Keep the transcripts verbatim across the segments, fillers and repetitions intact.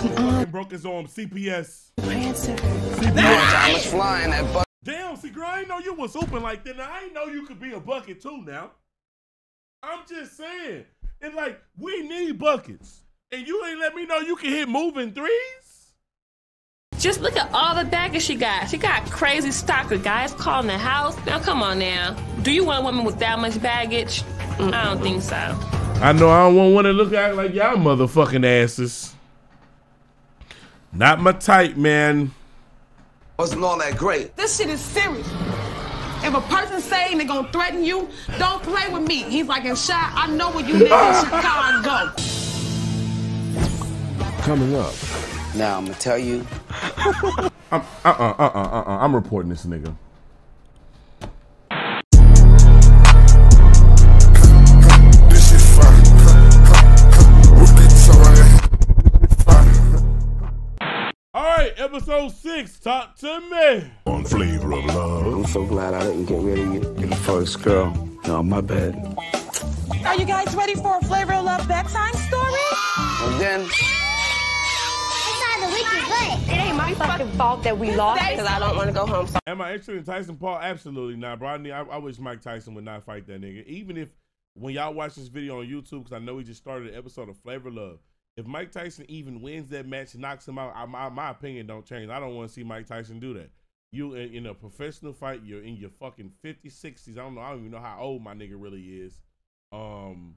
Come on. He broke his arm. C P S. Prancer. I was flying that bucket. Damn, see, girl, I didn't know you was hooping like that. Now, I didn't know you could be a bucket too now. I'm just saying. And like, we need buckets. And you ain't let me know you can hit moving threes? Just look at all the baggage she got. She got crazy stalker. Guys calling the house. Now, come on now. Do you want a woman with that much baggage? Mm-mm. I don't think so. I know I don't want to look at like y'all motherfucking asses. Not my type, man. Wasn't all that great. This shit is serious. If a person saying they're gonna threaten you, don't play with me. He's like, in shot, I know where you live in Chicago. Coming up. Now I'm gonna tell you. I'm, uh uh uh uh uh uh. I'm reporting this nigga. Episode six, talk to me. On Flavor of Love. I'm so glad I didn't get rid of you. You're the first girl. No, my bad. Are you guys ready for a Flavor of Love backside story? And then. Inside the wicked butt. It ain't my fucking fault that we lost because I don't want to go home. So am I interested in Tyson Paul? Absolutely not, bro. I, need, I, I wish Mike Tyson would not fight that nigga. Even if, when y'all watch this video on YouTube, because I know we just started an episode of Flavor of Love. If Mike Tyson even wins that match, knocks him out, I, my, my opinion don't change. I don't want to see Mike Tyson do that. You in, in a professional fight, you're in your fucking fifties, sixties. I don't know. I don't even know how old my nigga really is. Um,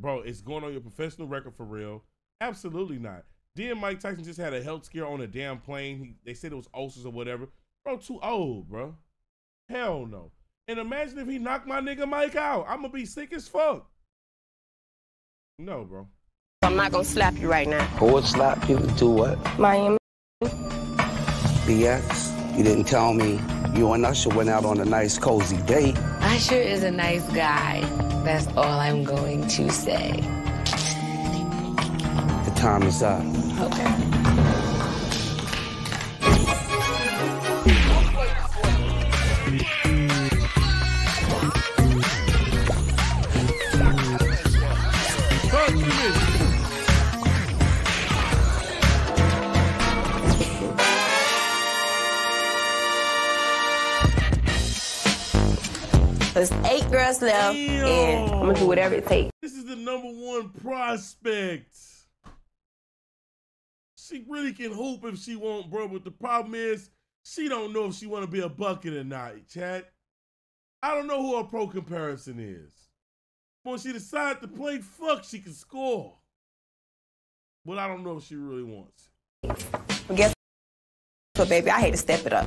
bro, it's going on your professional record for real. Absolutely not. Then Mike Tyson just had a health scare on a damn plane. He, they said it was ulcers or whatever. Bro, too old, bro. Hell no. And imagine if he knocked my nigga Mike out. I'm going to be sick as fuck. No, bro. I'm not gonna slap you right now. Who would slap you? Do what? Miami. B X, you didn't tell me you and Usher went out on a nice, cozy date. Usher is a nice guy. That's all I'm going to say. The time is up. Okay. There's eight girls left, Ew. and I'm gonna do whatever it takes. This is the number one prospect. She really can hoop if she won't, bro, but the problem is she don't know if she wanna be a bucket or not, chat. I don't know who her pro comparison is. When she decides to play, fuck, she can score. But I don't know if she really wants it. Guess what, baby? I hate to step it up.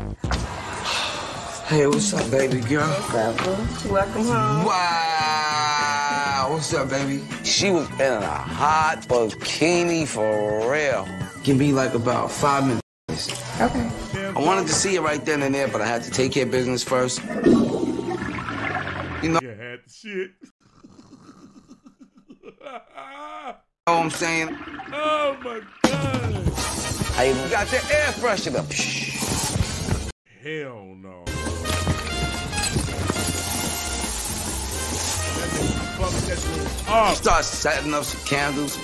Hey, what's up, baby girl? What's up, welcome home. Wow, what's up, baby? She was in a hot bikini for real. Give me like about five minutes. Okay. I wanted to see you right then and there, but I had to take care of business first. You know. You had the shit. You know what I'm saying? Oh my God. I even got the air freshener up. Hell no. Oh. Start setting up some candles.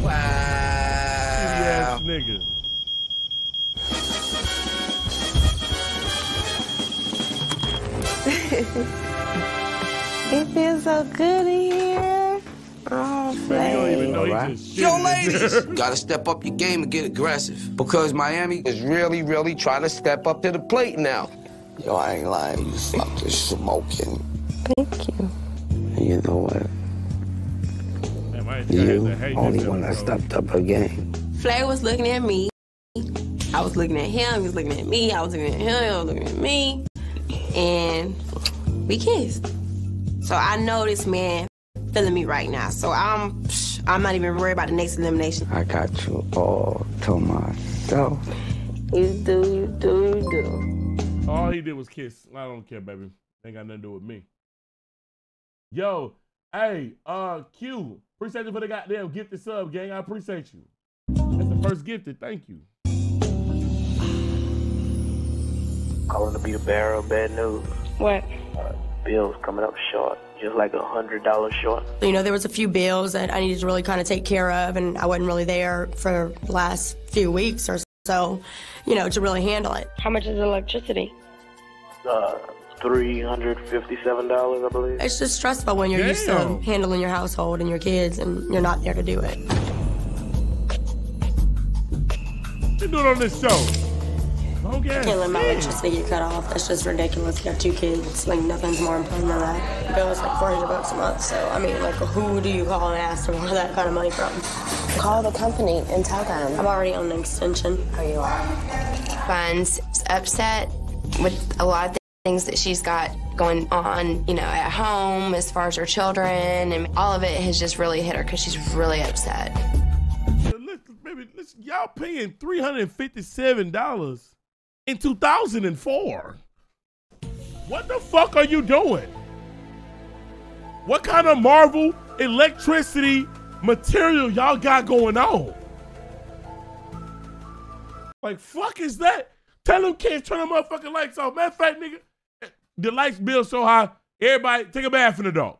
Wow. Yes, nigga. It feels so good in here. Oh, man. Right. Yo, ladies, gotta step up your game and get aggressive because Miami is really, really trying to step up to the plate now. Yo, I ain't lying. You suck. You're smoking. Thank you. You know what? Damn, you only one that stepped up her game. Flav was looking at me. I was looking at him. He was looking at me. I was looking at him. He was looking at me. And we kissed. So I know this man feeling me right now. So I'm, I'm not even worried about the next elimination. I got you all to myself. You do, you do, you do. All he did was kiss. I don't care, baby. Ain't got nothing to do with me. Yo, hey, uh, Q, appreciate you for the goddamn gifted sub, gang. I appreciate you. That's the first gifted. Thank you. I want to be the bearer of bad news. What? Uh, bills coming up short, just like a hundred dollars short. You know, there was a few bills that I needed to really kind of take care of, and I wasn't really there for the last few weeks or so, you know, to really handle it. How much is electricity? Uh, three hundred fifty-seven dollars, I believe. It's just stressful when you're Damn. used to handling your household and your kids, and you're not there to do it. What you doing on this show? Okay. I can't let my electricity get cut off. That's just ridiculous. You have two kids. Like, nothing's more important than that. The bill is like four hundred bucks a month. So, I mean, like, who do you call and ask for that kind of money from? Call the company and tell them. I'm already on an extension. Oh, you are? Funds. Upset with a lot of things that she's got going on, you know, at home as far as her children. And all of it has just really hit her because she's really upset. Y'all paying three hundred fifty-seven dollars. In two thousand four, what the fuck are you doing? What kind of Marvel electricity material y'all got going on? Like, fuck is that? Tell them kids turn them motherfucking lights off. Matter of fact, nigga, the lights bill so high, everybody take a bath in the dark.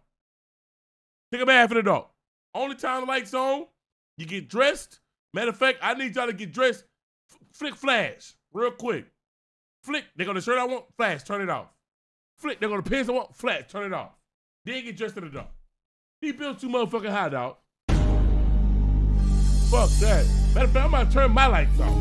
Take a bath in the dark. Only time the lights on, you get dressed. Matter of fact, I need y'all to get dressed. Flick flash, real quick. Flick, they go to the shirt I want, flash, turn it off. Flick, they go to the pants I want, flash, turn it off. Then get dressed in the dark. He built too motherfucking high, dog. Fuck that. Matter of fact, I'm gonna turn my lights off.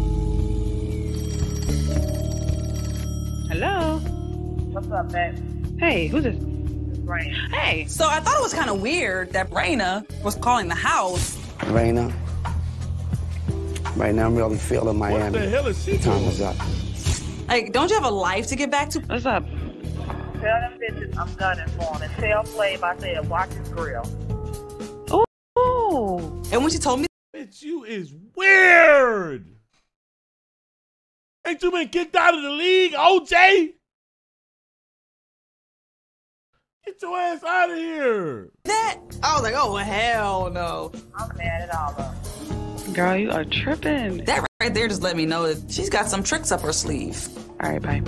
Hello? What's up, man? Hey, who's this? Raina. Hey, so I thought it was kind of weird that Raina was calling the house. Raina. Right now, I'm really feeling Miami. What the hell is she Time doing? is up. Like, don't you have a life to get back to? What's up? Tell them bitches I'm gunning for them. And tell Flav I said, watch his grill. Ooh. And when she told me... Bitch, you is weird. Ain't you been kicked out of the league, O J? Get your ass out of here. That? I was like, oh, hell no. I'm mad at all of them. Girl, you are tripping. That right there just let me know that she's got some tricks up her sleeve. All right, bye.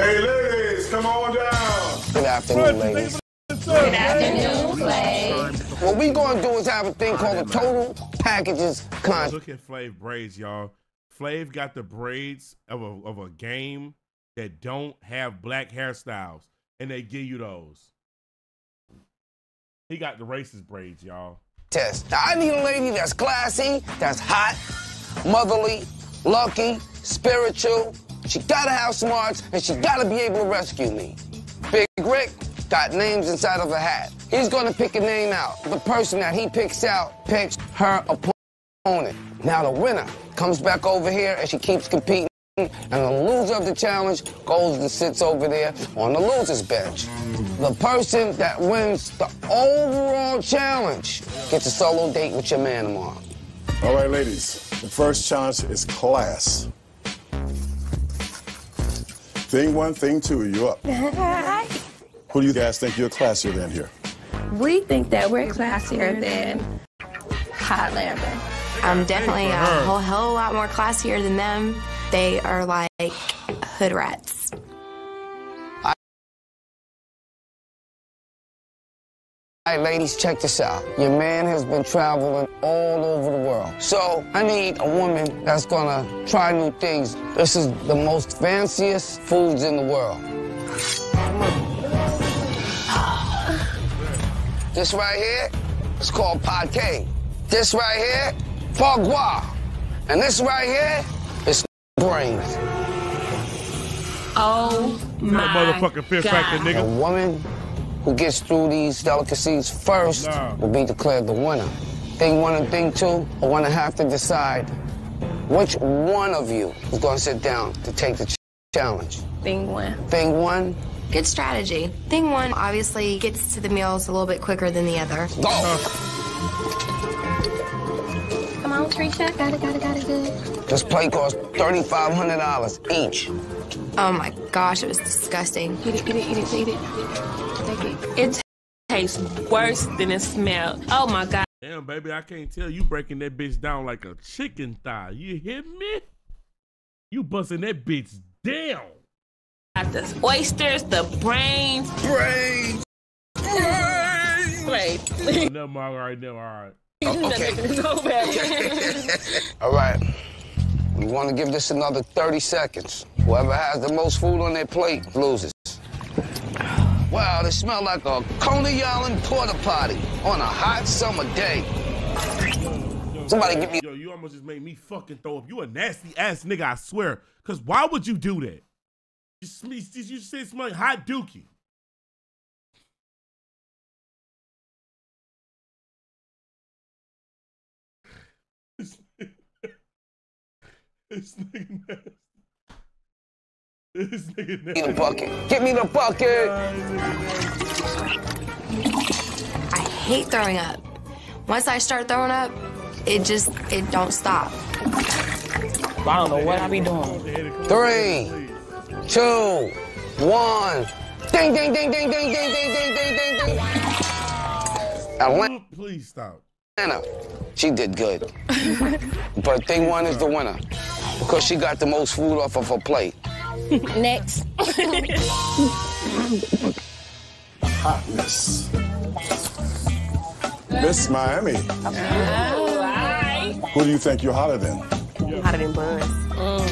Hey, ladies, come on down. Good afternoon, ladies. Good afternoon, Flav. What we gonna do is have a thing called a total packages con. Look at Flav braids, y'all. Flav got the braids of a, of a game that don't have black hairstyles, and they give you those. He got the racist braids, y'all. Test. Now, I need a lady that's classy, that's hot, motherly, lucky, spiritual. She gotta have smarts, and she gotta be able to rescue me. Big Rick got names inside of a hat. He's gonna pick a name out. The person that he picks out picks her opponent. Now the winner comes back over here, and she keeps competing. And the loser of the challenge goes and sits over there on the loser's bench. The person that wins the overall challenge gets a solo date with your man tomorrow. All right, ladies, the first challenge is class. Thing one, thing two, you up. Hi. Who do you guys think you're classier than here? We think that we're classier than Highlander. I'm definitely a whole, whole lot more classier than them. They are like hood rats. All right, ladies, check this out. Your man has been traveling all over the world. So I need a woman that's gonna try new things. This is the most fanciest foods in the world. This right here is called pâté. This right here, foie gras. And this right here, brains. Oh my motherfucking fear God. Factor, nigga. The woman who gets through these delicacies first nah. will be declared the winner. Thing one and thing two are gonna have to decide which one of you is gonna sit down to take the ch challenge. Thing one. Thing one. Good strategy. Thing one obviously gets to the meals a little bit quicker than the other. Go. Oh. Come on, Trisha. Got it, got it, got it, good. This plate cost thirty-five hundred dollars each. Oh my gosh, it was disgusting. Eat it, eat it, eat it, eat it. Take it. It tastes worse than it smells. Oh my God. Damn, baby, I can't tell you breaking that bitch down like a chicken thigh. You hear me? You busting that bitch down. Got the oysters, the brains. Brains. Brains. Brains. No more, all right, no, all right. Oh, okay. So bad. All right. We want to give this another thirty seconds. Whoever has the most food on their plate loses. Wow, this smells like a Coney Island porta potty on a hot summer day. Yo, Somebody yo, give me. Yo, you almost just made me fucking throw up. You a nasty ass nigga, I swear. Cause why would you do that? You smell, you say smell like hot dookie. This nigga nasty. This nigga nasty. Give me the bucket. Give me the bucket. I hate throwing up. Once I start throwing up, it just, it don't stop. I don't know what I be doing. Three, two, one. Ding, ding, ding, ding, ding, ding, ding, ding, ding, ding, ding. Atlanta. Please stop. Atlanta. She did good. But thing one is the winner. Because she got the most food off of her plate. Next. Hotness. Miss Miami. Oh, right. Who do you think you're hotter than? Hotter than Buns. Mm.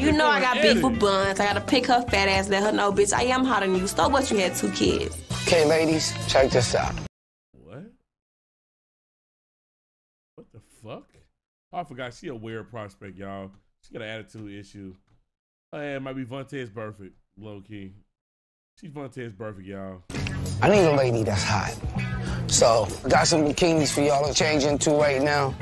You know I got beef with Buns. I gotta pick her fat ass, let her know, bitch, I am hotter than you. So what, you had two kids. Okay, ladies, check this out. What? What the fuck? I forgot she a weird prospect, y'all. She got an attitude issue. Hey, it might be Vontae's perfect, low key. She's Vontae's perfect, y'all. I need a lady that's hot. So, got some bikinis for y'all to change into right now.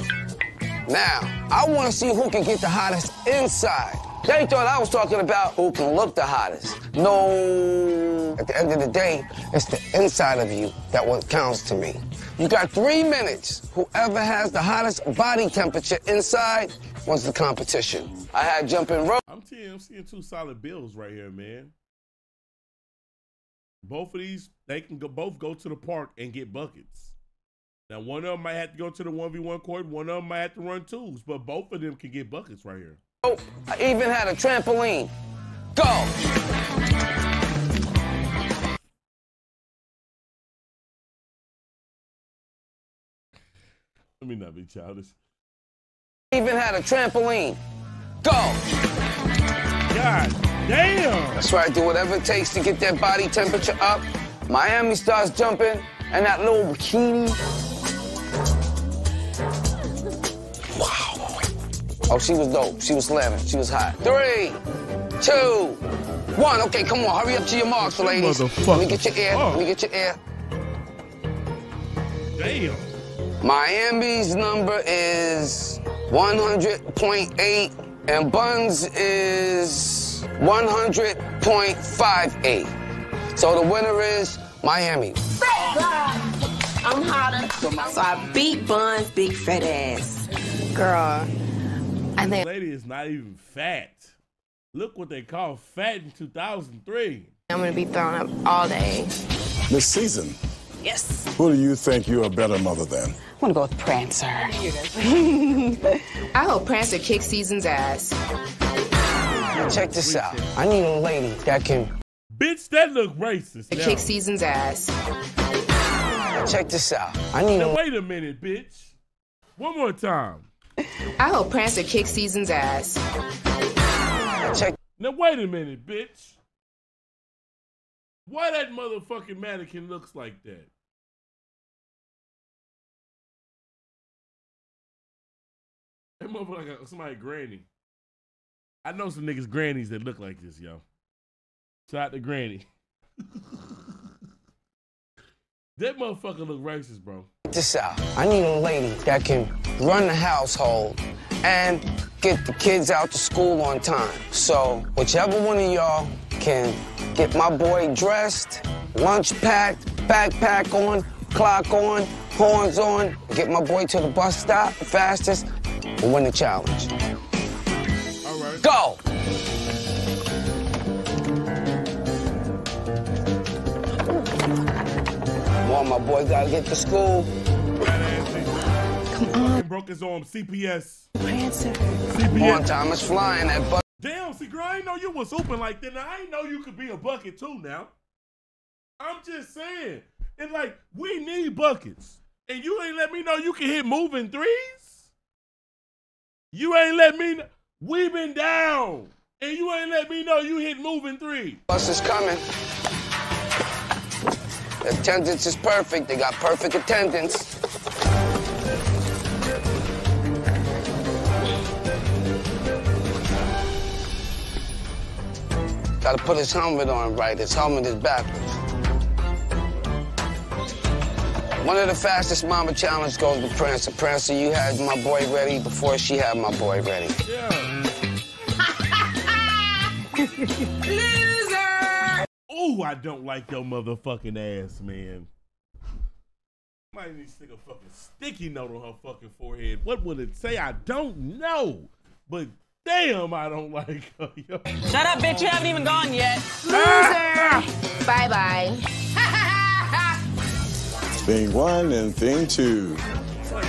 Now, I want to see who can get the hottest inside. They thought I was talking about who can look the hottest. No. At the end of the day, it's the inside of you that what counts to me. You got three minutes. Whoever has the hottest body temperature inside wins the competition. I had jumping rope. I'm, I'm seeing two solid bills right here, man. Both of these, they can go, both go to the park and get buckets. Now, one of them might have to go to the one v one court. One of them might have to run twos, but both of them can get buckets right here. Oh, I even had a trampoline. Go! Let me not be childish. I even had a trampoline. Go! God damn! That's right, do whatever it takes to get that body temperature up. Miami starts jumping, and that little bikini. Wow. Oh, she was dope. She was slamming. She was hot. Three, two, one. Okay, come on. Hurry up to your marks, ladies. Let me get your air. Let me get your air. Damn. Miami's number is one hundred point eight, and Buns is one hundred point five eight. So the winner is Miami. I'm hotter. So I beat Buns, big fat ass. Girl. I think lady is not even fat. Look what they call fat in two thousand three. I'm going to be throwing up all day. This season. Yes. Who do you think you're a better mother than? I'm gonna go with Prancer. I hope Prancer kicks Season's ass. Check this out. I need a lady that can. Bitch, that look racist. Kick Season's ass. Check this out. I need now, a. Wait a minute, bitch. One more time. I hope Prancer kicks Season's ass. Check. Now wait a minute, bitch. Why that motherfucking mannequin looks like that? That motherfucker like somebody's granny. I know some niggas grannies that look like this, yo. Shout out to Granny. That motherfucker look racist, bro. This out. I need a lady that can run the household and get the kids out to school on time. So whichever one of y'all can get my boy dressed, lunch packed, backpack on, clock on, horns on, get my boy to the bus stop fastest, and win the challenge. All right. Go! Come on, my boy gotta get to school. Come on. Broke his arm, C P S. Come on, Thomas, flying that bus. Damn. yo, see, girl, I didn't know you was hooping like that. Now, I didn't know you could be a bucket too now. I'm just saying. And, like, we need buckets. And you ain't let me know you can hit moving threes? You ain't let me know. We been down. And you ain't let me know you hit moving threes. Bus is coming. Attendance is perfect. They got perfect attendance. Gotta put his helmet on right. His helmet is backwards. One of the fastest mama challenge goes with Prancer. Prancer, you had my boy ready before she had my boy ready. Yeah. Loser! Oh, I don't like your motherfucking ass, man. Might need to stick a fucking sticky note on her fucking forehead. What would it say? I don't know. But damn, I don't like her. Yo. Shut up, bitch. You haven't even gone yet. Loser! Bye-bye. Thing one and thing two.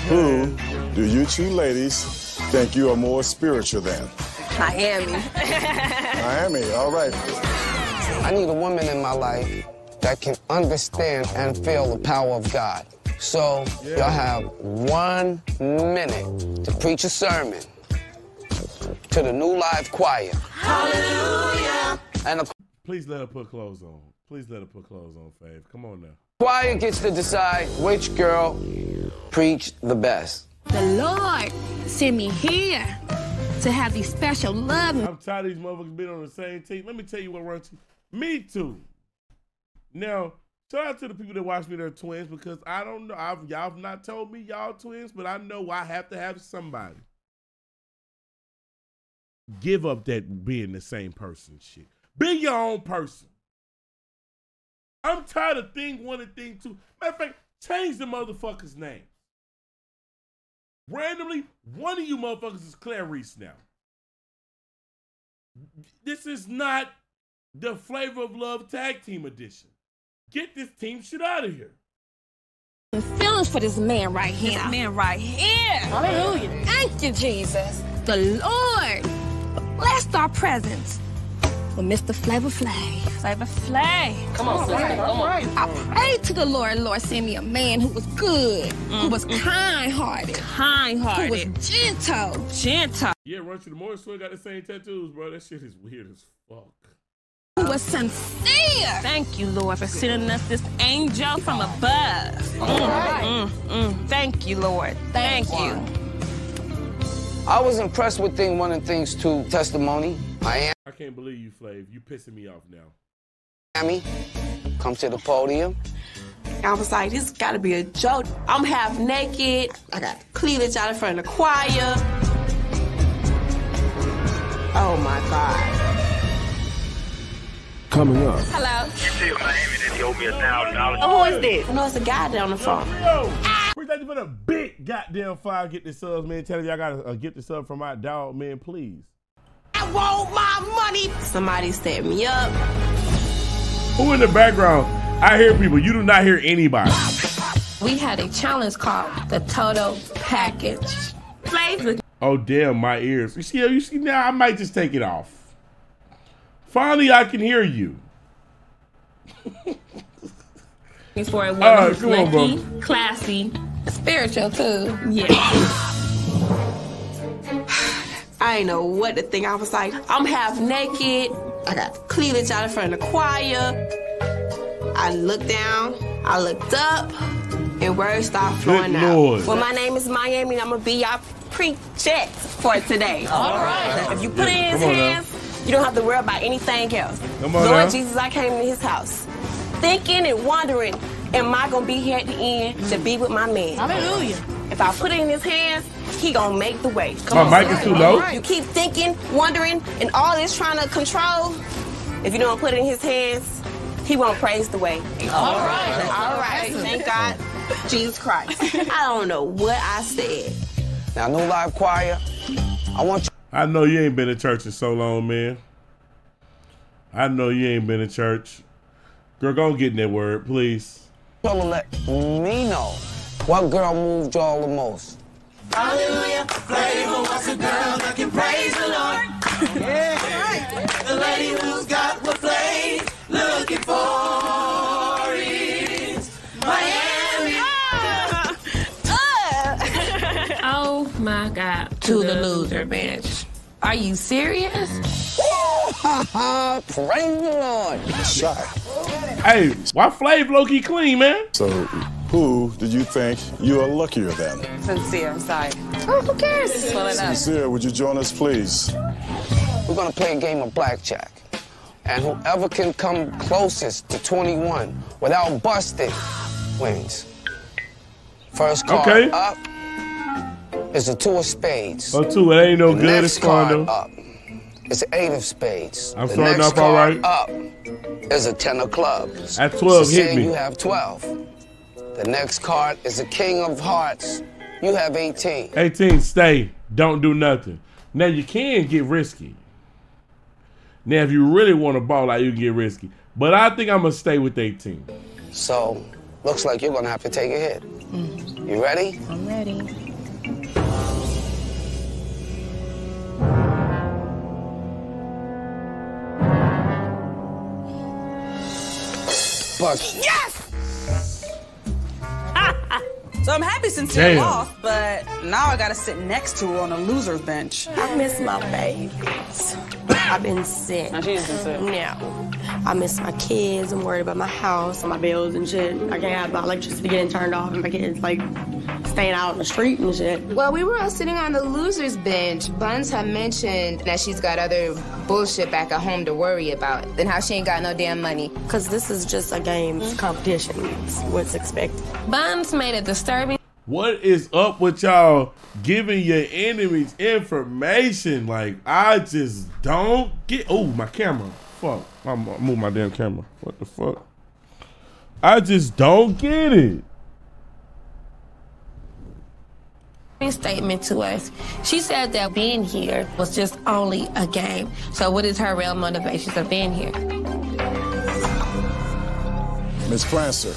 Who do you two ladies think you are more spiritual than? Miami. Miami, all right. I need a woman in my life that can understand and feel the power of God. So y'all have one minute to preach a sermon to the New Live Choir. Hallelujah. And a... Please let her put clothes on. Please let her put clothes on, Fave. Come on now. Choir gets to decide which girl preached the best. The Lord sent me here to have these special love. I'm tired of these motherfuckers being on the same team. Let me tell you what, Runchy. Me too. Now, shout out to the people that watch me, they're twins, because I don't know. I've, y'all have not told me y'all twins, but I know I have to have somebody. Give up that being the same person shit. Be your own person. I'm tired of thing one and thing two. Matter of fact, change the motherfucker's name. Randomly, one of you motherfuckers is Clarice now. This is not the Flavor of Love Tag Team Edition. Get this team shit out of here. Feelings for this man right here. This man right here. Hallelujah. Thank you, Jesus. The Lord blessed our presence. With Mister Flavor Flav. Flavor Flav. Come on, Flav. Come on. I prayed to the Lord, Lord, send me a man who was good, mm, who was mm. kind-hearted. Kind-hearted. Who was gentle. Gentle. Yeah, Run Through the Morning Swing got the same tattoos, bro. That shit is weird as fuck. Who was sincere. Thank you, Lord, for sending us this angel from above. Mm, right. mm, mm. Thank you, Lord. Thank, Thank you. you. I was impressed with thing one and things two testimony. I am. I can't believe you, Flav. You pissing me off now. Miami, come to the podium. I was like, this gotta be a joke. I'm half naked. I got cleavage out in front of the choir. Oh my God. Coming up. Hello. You said Miami that you owe me a thousand dollars. Oh, who is this? No, it's a guy down the phone. We're thank you for the big goddamn five get the subs, man. Tell you y'all gotta uh, get the sub from my dog, man, please. I want my money. Somebody set me up. Who in the background? I hear people. You do not hear anybody. We had a challenge called the Toto Package. Oh, damn, my ears. You see, you see now I might just take it off. Finally, I can hear you. For a woman uh, who's lucky, on, classy, spiritual too. Yeah. I ain't know what to think. I was like, I'm half naked. I got cleavage out in front of the choir. I looked down. I looked up, and words started flowing out. Lord. Well, my name is Miami, and I'm gonna be y'all pre-check for today. All right. If you put yeah, it in his hands, now. You don't have to worry about anything else. Come on, Lord now. Jesus, I came to his house. Thinking and wondering, am I gonna be here at the end to be with my man? Hallelujah. If I put it in his hands, he gonna make the way. Come my on, mic is too low. You keep thinking, wondering, and all this trying to control. If you don't put it in his hands, he won't praise the way. All right, all right. Thank God, Jesus Christ. I don't know what I said. Now, New Live Choir, I want you. I know you ain't been to church in so long, man. I know you ain't been to church. Girl, go get in that word, please. Y'all let me know what girl moved y'all the most. Hallelujah. Flavor was a girl that can praise the Lord. Yeah. right. The lady who's got what Flav looking for is Miami. Uh, uh. Oh my God. To, to the, the loser bench. Are you serious? Praise the Lord. Shot. Hey, why Flav low-key clean, man? So, who do you think you are luckier than? Sincere, I'm sorry. Oh, who cares? Sincere, would you join us, please? We're gonna play a game of blackjack. And whoever can come closest to twenty-one without busting wins. First card okay. up is a two of spades. Oh, two, it ain't no the good. Next it's card up is eight of spades. I'm the starting next up all right. Up is a ten of clubs. At twelve, so hit me. You have twelve. The next card is a king of hearts. You have eighteen. eighteen, stay. Don't do nothing. Now you can get risky. Now if you really want to ball out, you can get risky. But I think I'm gonna stay with eighteen. So looks like you're gonna have to take a hit. Mm. You ready? I'm ready. Bust. Yes! So I'm happy since you lost, but now I gotta sit next to her on a loser's bench. I miss my babies. I've been sick. Now she's been sick. Yeah. I miss my kids. I'm worried about my house and my bills and shit. I can't have my electricity getting turned off and my kids like staying out on the street and shit. Well, we were all sitting on the loser's bench. Buns had mentioned that she's got other bullshit back at home to worry about and how she ain't got no damn money. Because this is just a game's competition. It's what's expected. Buns made it disturbing. What is up with y'all giving your enemies information? Like, I just don't get... Oh, my camera. Fuck. I moved my damn camera. What the fuck? I just don't get it. Statement to us. She said that being here was just only a game. So what is her real motivation of being here? Miss Prancer,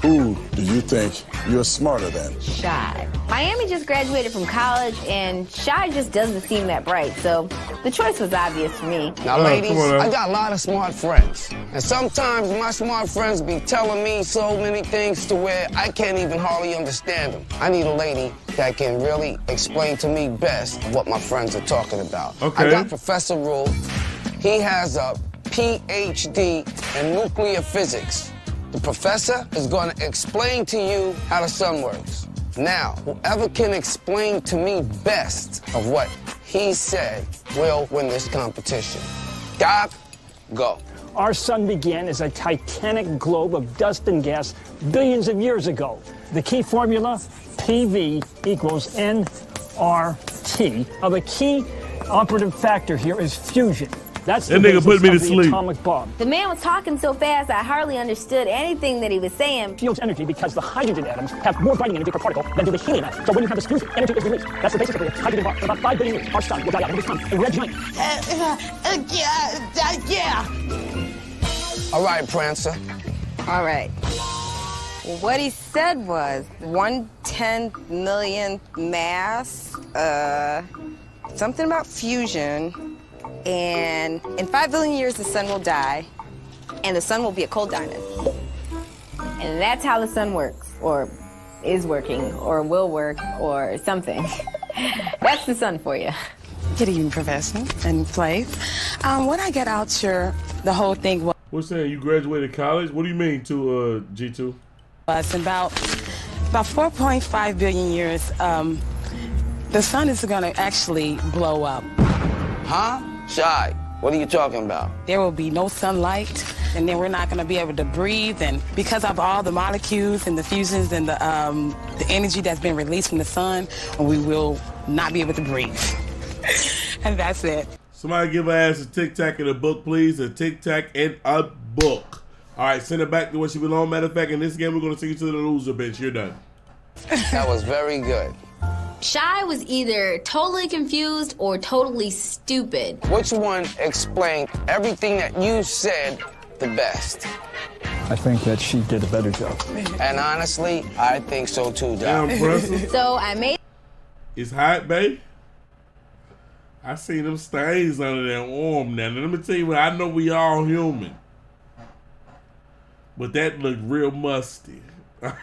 who do you think you're smarter than? Shy. Miami just graduated from college, and Shy just doesn't seem that bright, so the choice was obvious for me. Now, ladies, oh, I got a lot of smart friends, and sometimes my smart friends be telling me so many things to where I can't even hardly understand them. I need a lady that can really explain to me best what my friends are talking about. Okay. I got Professor Rule. He has a P H D in nuclear physics. The professor is going to explain to you how the sun works. Now, whoever can explain to me best of what he said will win this competition. Doc, go. Our sun began as a titanic globe of dust and gas billions of years ago. The key formula, P V equals N R T. Now, the key operative factor here is fusion. That's that the nigga put me to sleep. Atomic bomb. The man was talking so fast I hardly understood anything that he was saying. Fields energy because the hydrogen atoms have more binding energy per particle than do the helium atoms. So when you have this fusion, energy is released. That's the basis of the hydrogen bomb. About five billion years, our sun will die out and become a red giant. Uh, uh, uh, yeah, uh, yeah. All right, Prancer. All right. What he said was one ten million mass. Uh, something about fusion. And in five billion years, the sun will die, and the sun will be a cold diamond. And that's how the sun works, or is working, or will work, or something. That's the sun for you. Good evening, Professor and Flav. Um, when I get out your, the whole thing was... What's that? You graduated college? What do you mean to uh, G two? It's about, about four point five billion years. Um, the sun is going to actually blow up. Huh? Shy, what are you talking about? There will be no sunlight, and then we're not going to be able to breathe. And because of all the molecules and the fusions and the um, the energy that's been released from the sun, we will not be able to breathe. And that's it. Somebody give her ass a Tic Tac and a book, please. A Tic Tac and a book. All right, send her back to where she belongs. Matter of fact, in this game, we're going to take you to the loser bench. You're done. That was very good. Shy was either totally confused or totally stupid. Which one explained everything that you said the best? I think that she did a better job. And honestly, I think so too, Doc. So I made... It's hot, babe. I see them stains under their arm now. Now let me tell you what, I know we all human, but that looked real musty. I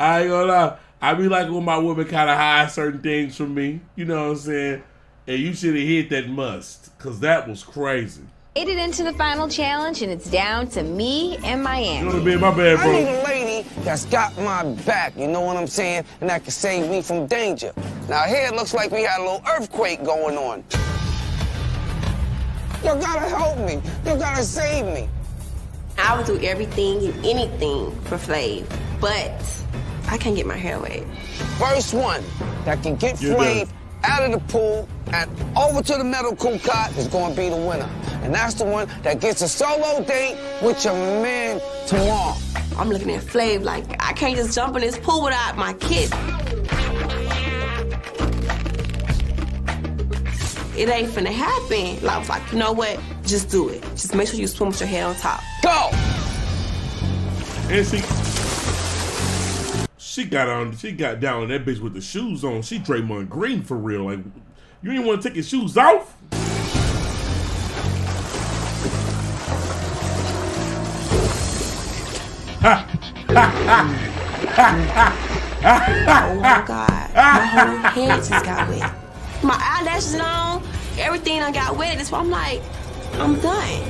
ain't gonna lie. I be like when my woman kind of hides certain things from me. You know what I'm saying? And you should have hit that must, because that was crazy. Made it into the final challenge, and it's down to me and Miami. You know be in my bed, bro. I need a lady that's got my back, you know what I'm saying? And that can save me from danger. Now here it looks like we had a little earthquake going on. You gotta help me. You gotta save me. I would do everything and anything for Flav, but I can't get my hair wet. First one that can get You're Flav done. out of the pool and over to the medical cot is going to be the winner. And that's the one that gets a solo date with your man tomorrow. I'm looking at Flav like, I can't just jump in this pool without my kid. It ain't finna happen. Like, like, you know what? Just do it. Just make sure you swim with your head on top. Go! And she, she got on, she got down on that bitch with the shoes on. She Draymond Green for real. Like, you didn't want to take your shoes off? Ha! Ha! Ha! Ha! Oh my God. My whole head just got wet. My eyelashes on, everything I got wet. That's why I'm like, I'm done.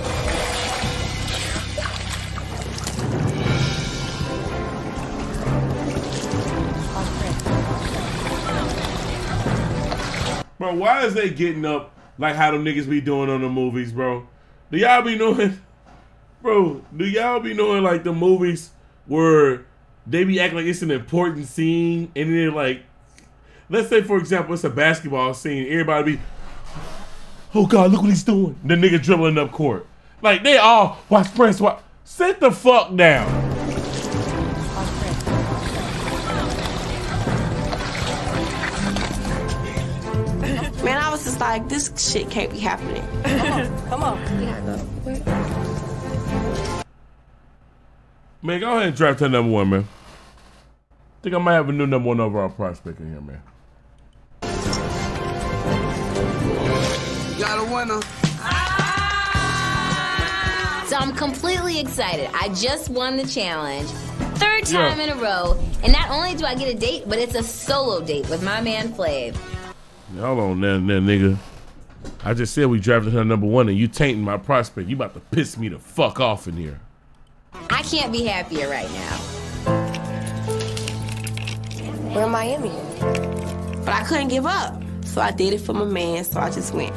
Bro, why is they getting up like how them niggas be doing on the movies, bro? Do y'all be knowing, bro, do y'all be knowing like the movies where they be acting like it's an important scene and then they're like, let's say, for example, it's a basketball scene. Everybody be, oh, God, look what he's doing. The nigga dribbling up court. Like, they all, watch friends, watch. Sit the fuck down. Man, I was just like, this shit can't be happening. Come on, come on. We gotta go. Man, go ahead and draft her number one, man. I think I might have a new number one overall prospect in here, man. Got a winner. Ah! So I'm completely excited. I just won the challenge. Third time yeah. in a row. And not only do I get a date, but it's a solo date with my man Flav. Hold on there, there, nigga. I just said we drafted her number one and you tainting my prospect. You about to piss me the fuck off in here. I can't be happier right now. We're in Miami. But I couldn't give up. So I did it for my man, so I just went.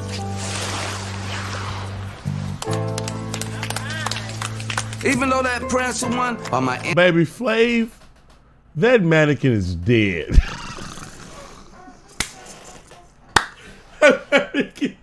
Even though that pressure one on my baby Flav, that mannequin is dead. that, mannequin,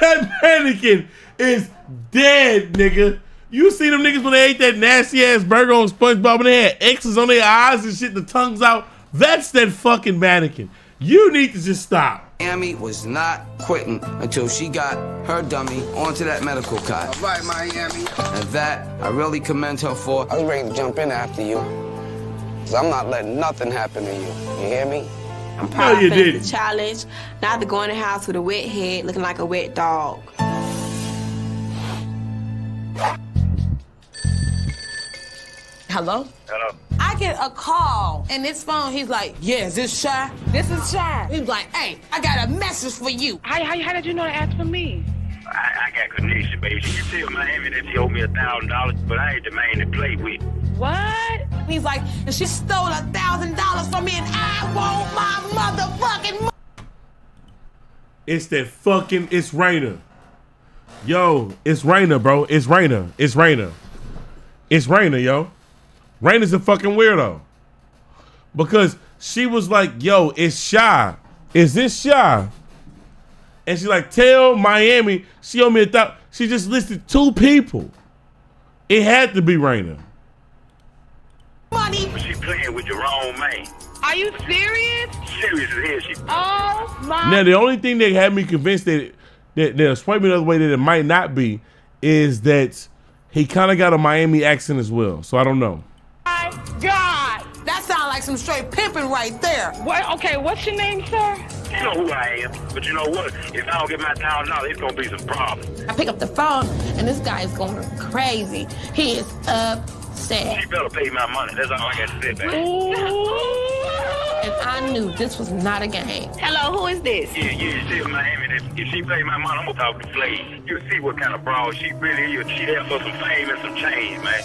that mannequin is dead, nigga. You see them niggas when they ate that nasty ass burger on SpongeBob and they had X's on their eyes and shit, the tongues out. That's that fucking mannequin. You need to just stop. Miami was not quitting until she got her dummy onto that medical cot. All right, Miami. And that, I really commend her for. I was ready to jump in after you. Because I'm not letting nothing happen to you. You hear me? I'm proud no, you did the challenge. Not to go in the house with a wet head looking like a wet dog. Hello? Hello. I get a call, and this phone, he's like, yeah, is this Shy? This is Shy. He's like, hey, I got a message for you. How, how, how did you know to ask for me? I, I got connection, baby. You tell Miami that she owed me a thousand dollars, but I ain't the man to play with. What? He's like, and she stole a thousand dollars from me, and I want my motherfucking money. It's that fucking, it's Raina. Yo, it's Raina, bro. It's Raina. It's Raina. It's Raina, yo. Raina's a fucking weirdo. Because she was like, yo, it's Shy. Is this Shy? And she's like, tell Miami she owe me a thousand. She just listed two people. It had to be Raina. Money. She playing with your own man. Are you serious? Serious as hell, she. Oh my. Now, the only thing that had me convinced that, that they'll swipe me the other way that it might not be is that he kind of got a Miami accent as well. So I don't know. God, that sounds like some straight pimping right there. What? Okay, what's your name, sir? You know who I am, but you know what? If I don't get my down now, it's gonna be some problems. I pick up the phone, and this guy is going crazy. He is upset. You better pay my money. That's all I got to say, baby. And I knew this was not a game. Hello, who is this? Yeah, yeah, she's Miami. If she pay my money, I'm gonna talk to Flav. You see what kind of broad she really is. She there for some fame and some change, man.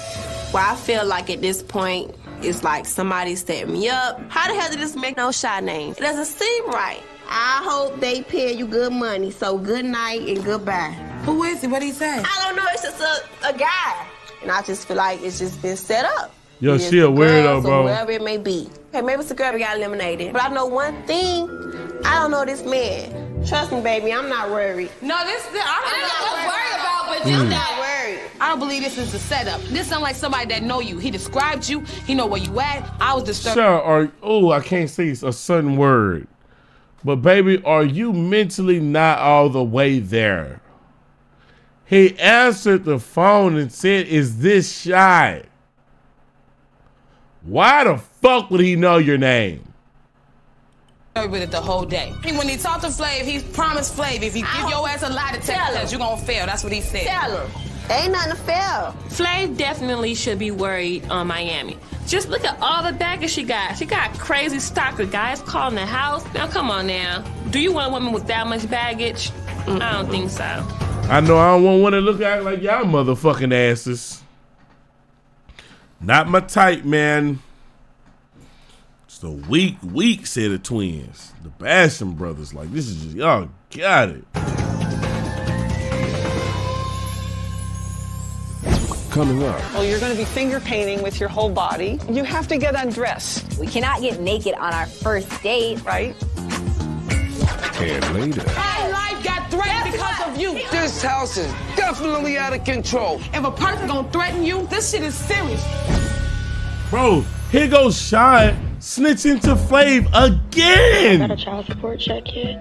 Well, I feel like at this point, it's like somebody set me up. How the hell did this make no shot name? It doesn't seem right. I hope they pay you good money. So good night and goodbye. Who is it? What did he say? I don't know. It's just a, a guy. And I just feel like it's just been set up. Yo, she a weirdo, bro. Whatever it may be. Okay, maybe it's a girl that got eliminated. But I know one thing. I don't know this man. Trust me, baby. I'm not worried. No, this... this I don't know what worried about, but you're mm. not worried. I don't believe this is a setup. This sounds like somebody that know you. He described you. He know where you at. I was disturbed. Sure, or oh, I can't say it's a certain word. But baby, are you mentally not all the way there? He answered the phone and said, "Is this Shy?" Why the fuck would he know your name? With it the whole day. When he talked to Flav, he promised Flav if he give your ass a lie detector test, you're gonna fail. That's what he said. Tell him. Ain't nothing to fail. Flav definitely should be worried on Miami. Just look at all the baggage she got. She got crazy stalker guys calling the house. Now, come on now. Do you want a woman with that much baggage? Mm-mm. I don't think so. I know I don't want one that look out like y'all motherfucking asses. Not my type, man. It's the weak, weak set of twins. The Basham brothers. Like, this is just, y'all got it. Coming up. Well, you're going to be finger painting with your whole body. You have to get undressed. We cannot get naked on our first date. Right. And later. My life got threatened because of you. This house is definitely out of control. If a person gonna threaten you, this shit is serious. Bro, here goes Shy snitching to Flav again. I got a child support check yet.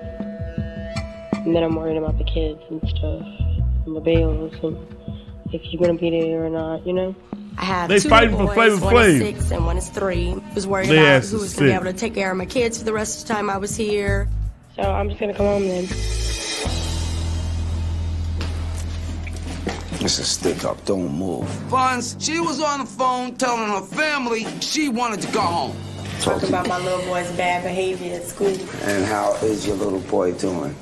And then I'm worried about the kids and stuff. And the bills and... if you're gonna be there or not, you know. I have they two fighting boys, for Flavor Flav. One is six and one is three. I was worried they about who was gonna sick. be able to take care of my kids for the rest of the time I was here. So I'm just gonna come home then. It's a stick up, don't move. Fonz, she was on the phone telling her family she wanted to go home. Talk, Talk about my little boy's bad behavior at school. And how is your little boy doing?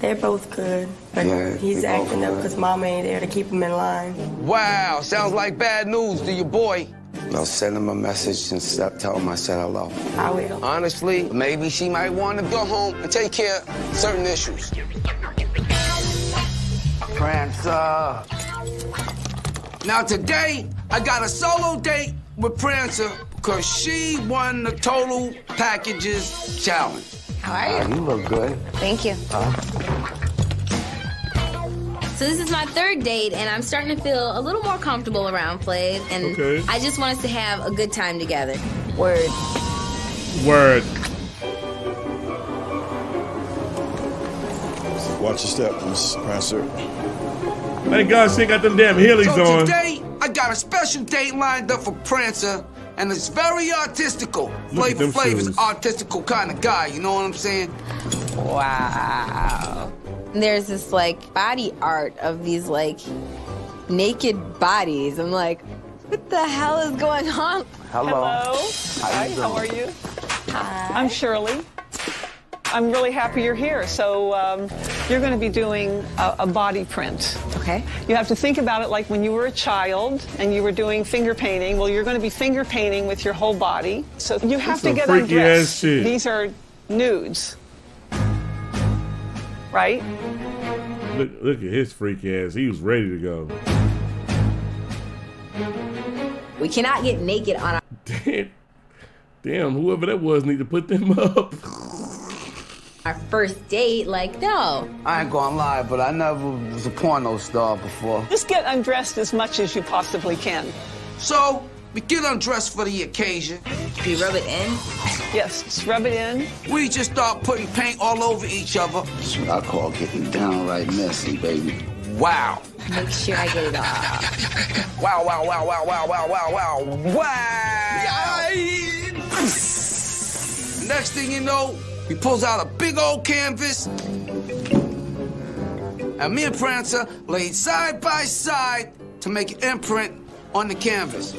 They're both good, but yeah, he's acting up because Mama ain't there to keep him in line. Wow, sounds like bad news to your boy. I'll send him a message and stop, tell him I said hello. I will. Honestly, maybe she might want to go home and take care of certain issues. Prancer. Now today, I got a solo date with Prancer because she won the Total Packages Challenge. How are you? Uh, you look good. Thank you. Uh. So this is my third date, and I'm starting to feel a little more comfortable around Flav, and okay. I just want us to have a good time together. Word. Word. Watch your step, Miss Prancer. Thank God she ain't got them damn heelys so on. Today, I got a special date lined up for Prancer. And it's very artistical. Flavor Flav is an artistical kind of guy, you know what I'm saying? Wow. There's this, like, body art of these, like, naked bodies. I'm like, what the hell is going on? Hello. Hello. Hi, how are you? Hi. I'm Shirley. I'm really happy you're here. So um, you're going to be doing a, a body print. Okay. You have to think about it like when you were a child and you were doing finger painting. Well, you're going to be finger painting with your whole body. So you have That's to get undressed. These are nudes, right? Look, look at his freak ass. He was ready to go. We cannot get naked on our... Damn, damn, whoever that was need to put them up. Our first date, like, no. I ain't gonna lie, but I never was a porno star before. Just get undressed as much as you possibly can. So, we get undressed for the occasion. Do you rub it in? Yes, just rub it in. We just start putting paint all over each other. That's what I call getting downright messy, baby. Wow. Make sure I get it off. Wow, wow, wow, wow, wow, wow, wow, wow, wow. Next thing you know, He pulls out a big old canvas, and me and Prancer laid side by side to make an imprint on the canvas.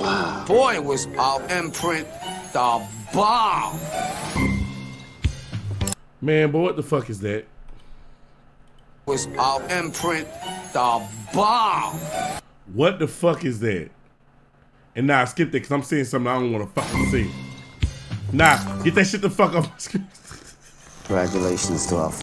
Wow. Boy, was our imprint the bomb. Man, boy, what the fuck is that? Was our imprint the bomb. What the fuck is that? And nah, I skipped it because I'm seeing something I don't want to fucking see. Nah, get that shit the fuck off my screen. Congratulations, twelve.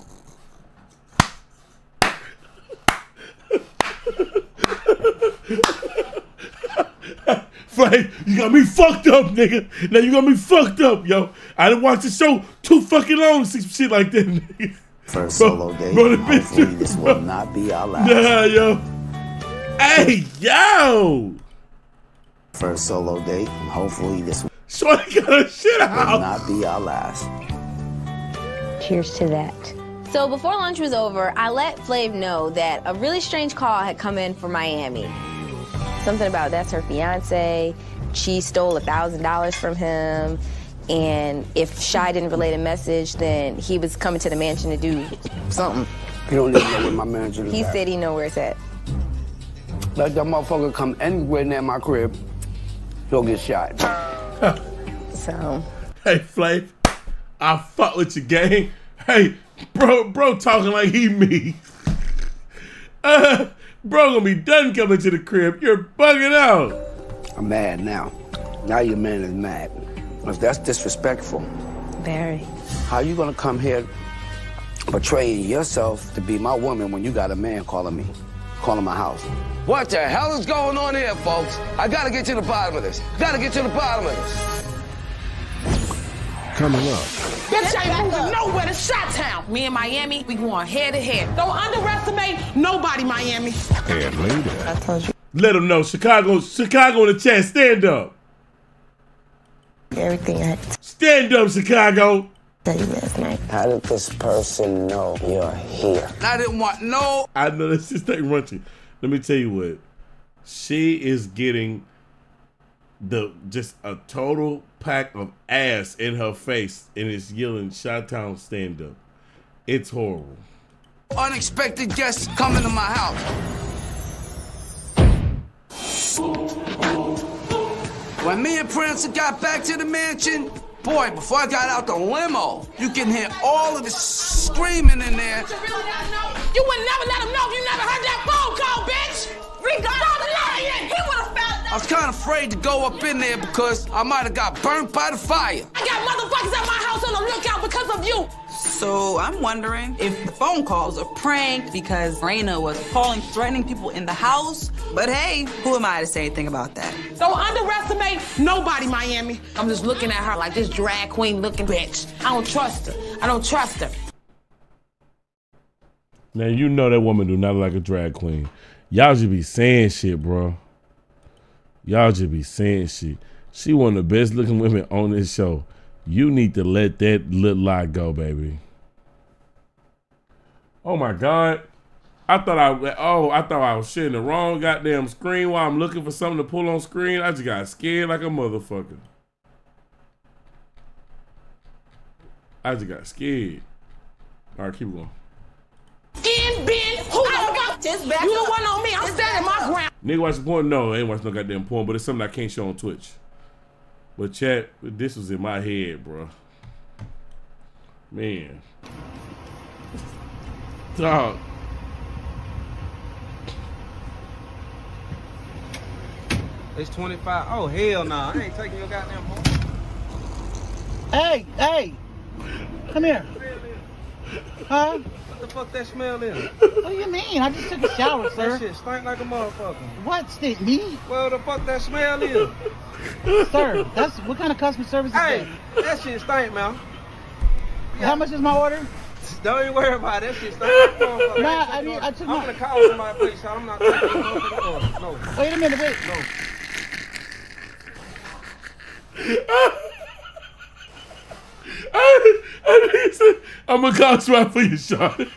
Flav, you got me fucked up, nigga. Now you got me fucked up, yo. I didn't watch the show too fucking long to see some shit like that, nigga. First bro, solo day, bro, and hopefully bro. This will not be our last. Nah, yo. Hey, yo. First solo day, and hopefully this will not be our last. Cheers to that. So before lunch was over, I let Flav know that a really strange call had come in from Miami. Something about that's her fiance, she stole a thousand dollars from him, and if Shy didn't relay a message, then he was coming to the mansion to do something. You don't live there with my manager. He said he know where it's at. Let that motherfucker come anywhere near my crib, he'll get shot. So. Hey, Flav, I fuck with your gang. Hey, bro, bro talking like he me. uh, bro gonna be done coming to the crib. You're bugging out. I'm mad now. Now your man is mad. Because that's disrespectful. Very. How you gonna come here betraying yourself to be my woman when you got a man calling me? Calling my house. What the hell is going on here, folks? I gotta get to the bottom of this. Gotta get to the bottom of this. Coming up. Bitch ain't moving nowhere to Chi-Town. Me and Miami, we going head to head. Don't underestimate nobody, Miami. And later. I told you. Let them know. Chicago, Chicago in the chat. Stand up. Everything I stand up, Chicago. How did this person know you're here? I didn't want no. I know this is that runchy. Let me tell you what. She is getting the just a total pack of ass in her face and is yelling Chi-Town stand up. It's horrible. Unexpected guests coming to my house. When me and Prince got back to the mansion, boy, before I got out the limo, you can hear all of the screaming in there. You really not know? You would never let him know if you never heard that phone call, bitch! Regardless, he would have found out. I was kind of afraid to go up in there because I might have got burnt by the fire. I got motherfuckers at my house on the lookout because of you. So I'm wondering if the phone calls are pranked because Raina was calling, threatening people in the house. But hey, who am I to say anything about that? Don't underestimate nobody, Miami. I'm just looking at her like this drag queen looking bitch. I don't trust her. I don't trust her. Now, you know that woman do not like a drag queen. Y'all should be saying shit, bro. Y'all should be saying shit. She one of the best looking women on this show. You need to let that little lie go, baby. Oh my God. I thought I oh, I thought I was shitting the wrong goddamn screen while I'm looking for something to pull on screen. I just got scared like a motherfucker. I just got scared. All right, keep going. Skin bend, who I the fuck? Back you don't want on me, I'm standing my ground. Nigga watch the porn? No, I ain't watch no goddamn porn, but it's something I can't show on Twitch. But chat, this was in my head, bro. Man. Dog. It's twenty-five. Oh, hell nah. I ain't taking your goddamn home. Hey, hey. Come here. Huh? What the fuck that smell is? What do you mean? I just took a shower, sir. That shit stink like a motherfucker. What stink, me? Well, the fuck that smell is? Sir, that's what kind of customer service is hey, that? That shit stink, man. Yeah. How much is my order? Don't even worry about it. That shit stink like a motherfucker. Nah, I mean, I took my... I'm gonna call somebody, please, so I'm not taking the order. No. Wait a minute, wait. No. I, I I'm gonna call Swat for you, Sean.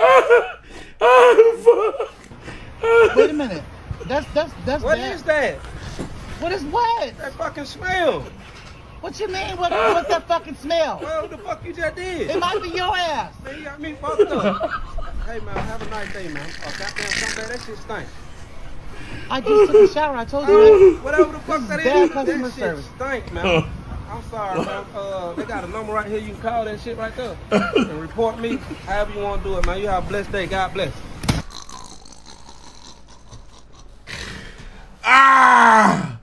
ah, ah, fuck. Wait a minute. That's that's that's. What bad. Is that? What is what? That fucking smell. What you mean? What, what's that fucking smell? Well, the fuck you just did. It might be your ass. Man, you got me fucked up. Hey, man, have a nice day, man. Oh, goddamn, someday that shit stinks. I just took a shower. I told you. Uh, whatever the fuck that is, that shit service. stink, man. I'm sorry, man. Uh, they got a number right here. You can call that shit right there and report me. However you want to do it, man. You have a blessed day. God bless. Ah,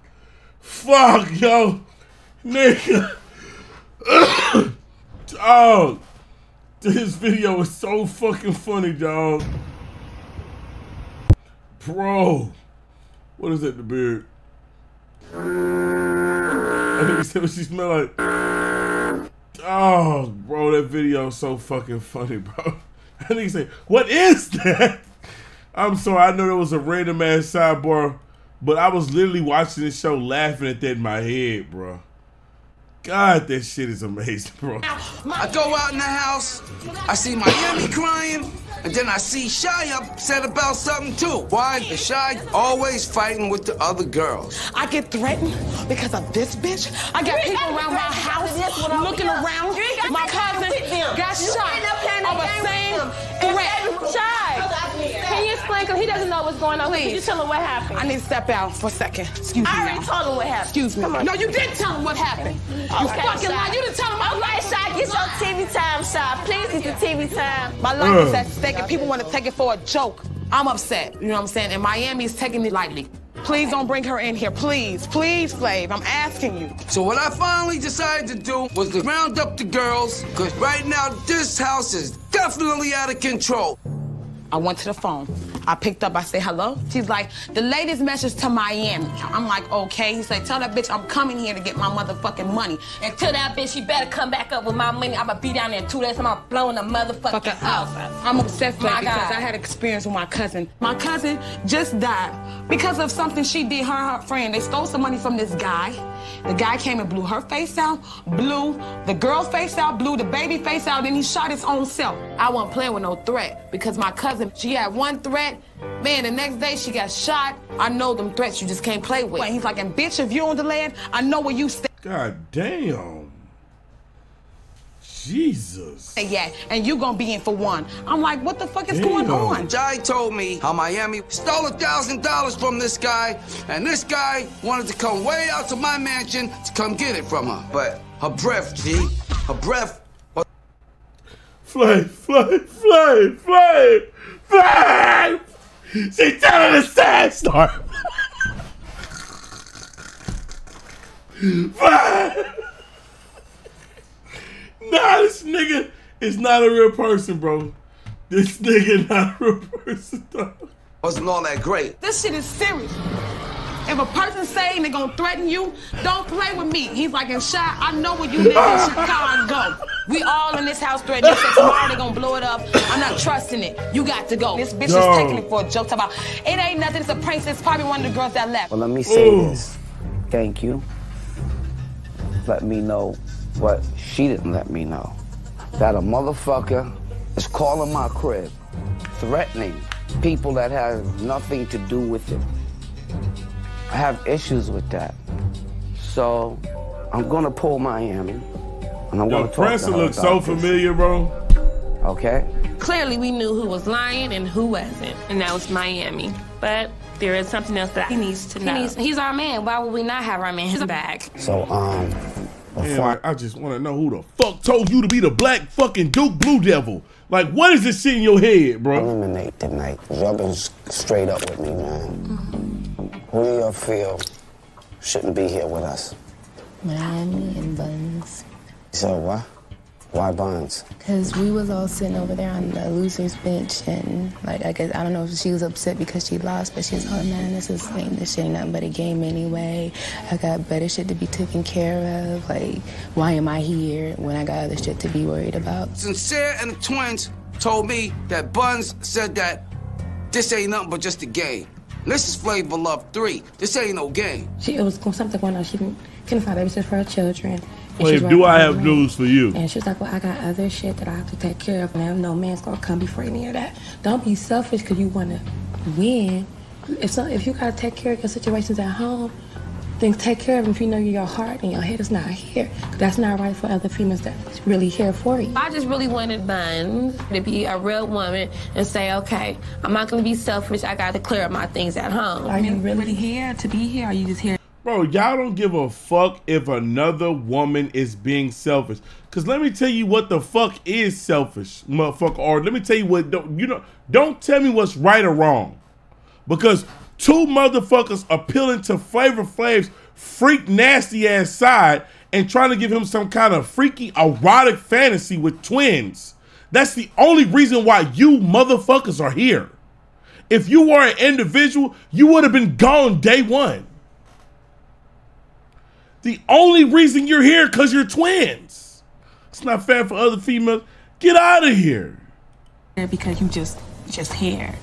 fuck, yo. Nigga, dog, this video is so fucking funny, dog. Bro, what is that? The beard? I think it's what she smell like. Oh, bro, that video is so fucking funny, bro. I think he said, "What is that?" I'm sorry, I know there was a random ass sidebar, but I was literally watching this show, laughing at that in my head, bro. God, that shit is amazing, bro. I go out in the house, I see Miami crying, and then I see Shy upset about something too. Why is Shy always fighting with the other girls? I get threatened because of this bitch. I got people around my house looking around. My cousin got shot on the same threat. Shy, can you explain? Because he doesn't know what's going on. Please. Can you tell him what happened? I need to step out for a second. Excuse me. I already told him what happened. Excuse me. No, you did tell him what happened. You okay, fucking lying. You done tell them I'm lying. Shy, get your T V time, Shy. Please get your T V time. My life uh. is at stake and people want to take it for a joke. I'm upset, you know what I'm saying? And Miami is taking it lightly. Please don't bring her in here, please. Please, Flav, I'm asking you. So what I finally decided to do was to round up the girls, because right now this house is definitely out of control. I went to the phone. I picked up, I said, hello? She's like, the latest message to Miami. I'm like, okay. He said, tell that bitch I'm coming here to get my motherfucking money. And tell that bitch she better come back up with my money. I'ma be down there in two days. I'ma blow in the motherfucking house. I'm obsessed with because God. I had experience with my cousin. My cousin just died because of something she did, her and her friend. They stole some money from this guy. The guy came and blew her face out, blew the girl's face out, blew the baby face out, and he shot his own self. I wasn't playing with no threat because my cousin, she had one threat. Man, the next day she got shot. I know them threats you just can't play with. And he's like, and bitch, if you on the land, I know where you stay. God damn. Jesus. Yeah, and you gonna be in for one. I'm like, what the fuck is damn. going on? Jai told me how Miami stole a thousand dollars from this guy, and this guy wanted to come way out to my mansion to come get it from her. But her breath, G, her breath. Her Flav, Flav, Flav, Flav. Flav! She's telling a sad story. Flav! Nah, this nigga is not a real person, bro. This nigga not a real person, though. Wasn't all that great. This shit is serious. If a person saying they're gonna threaten you, don't play with me. He's like, and Shy, I know where you live in Chicago. We all in this house threatening. So tomorrow they're gonna blow it up. I'm not trusting it. You got to go. This bitch no. is taking it for a joke. Talk about it ain't nothing. It's a prank. It's probably one of the girls that left. Well, let me say Ooh. this. Thank you. Let me know what she didn't let me know. That a motherfucker is calling my crib, threatening people that have nothing to do with it. I have issues with that. So I'm gonna pull Miami. And I'm gonna talk to her about this. Your presser looks so familiar, bro. Okay. Clearly we knew who was lying and who wasn't, and that was Miami. But there is something else that he needs to know. He needs, he's our man. Why would we not have our man? He's back. So um Man, like, I just want to know who the fuck told you to be the black fucking Duke Blue Devil. Like, what is this shit in your head, bro? Eliminate the night. Y'all been straight up with me, man. Mm-hmm. Who do y'all feel shouldn't be here with us? Miami and Buns. So what? Why Buns? Because we was all sitting over there on the loser's bench, and like, I guess, I don't know if she was upset because she lost, but she was, oh man, this is lame. This shit ain't nothing but a game anyway. I got better shit to be taken care of. Like, why am I here when I got other shit to be worried about? Sincere and the twins told me that Buns said that this ain't nothing but just a game. This is Flavor Love three. This ain't no game. She, it was something going on. She didn't, couldn't find babysit for her children. Wait, do right I have man. news for you? And she's like, well, I got other shit that I have to take care of, and I have no man's gonna come before any of that. Don't be selfish because you want to win. If so, if you gotta take care of your situations at home, things. Take care of them if you know your heart and your head is not here. That's not right for other females that's really here for you. I just really wanted mine to be a real woman and say, okay, I'm not going to be selfish. I got to clear up my things at home. Are you really here to be here? Or are you just here? Bro, y'all don't give a fuck if another woman is being selfish. Cause let me tell you what the fuck is selfish, motherfucker. Or let me tell you what don't you know. Don't tell me what's right or wrong, because two motherfuckers appealing to Flavor Flav's freak nasty ass side and trying to give him some kind of freaky erotic fantasy with twins. That's the only reason why you motherfuckers are here. If you were an individual, you would have been gone day one. The only reason you're here because you're twins. It's not fair for other females. Get out of here. Because you just, just here.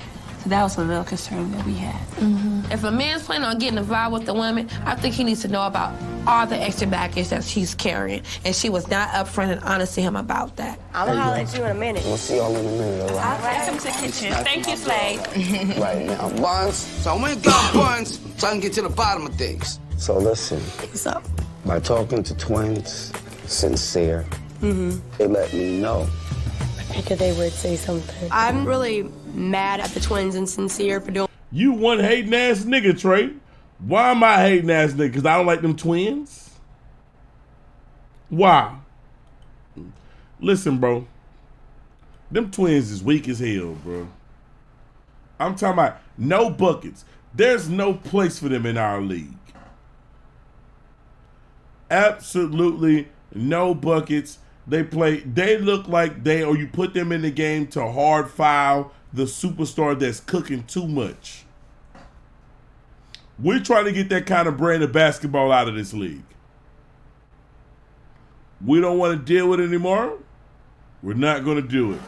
So that was a little concern that we had. Mm-hmm. If a man's planning on getting involved with the woman, I think he needs to know about all the extra baggage that she's carrying. And she was not upfront and honest to him about that. I'm gonna holler at you in a minute. We'll see y'all in a minute, all right? Welcome to the kitchen. Thank you, Flav. Right now, buns. So I went got buns so I can get to the bottom of things. So listen, what's up? By talking to twins, sincere, mm-hmm. they let me know. I figured they would say something. I'm really mad at the twins and sincere for doing. You one hating ass nigga, Trey. Why am I hating ass nigga? Because I don't like them twins? Why? Listen, bro. Them twins is weak as hell, bro. I'm talking about no buckets. There's no place for them in our league. Absolutely no buckets. They play, they look like they, or you put them in the game to hard foul the superstar that's cooking too much. We're trying to get that kind of brand of basketball out of this league. We don't want to deal with it anymore. We're not going to do it.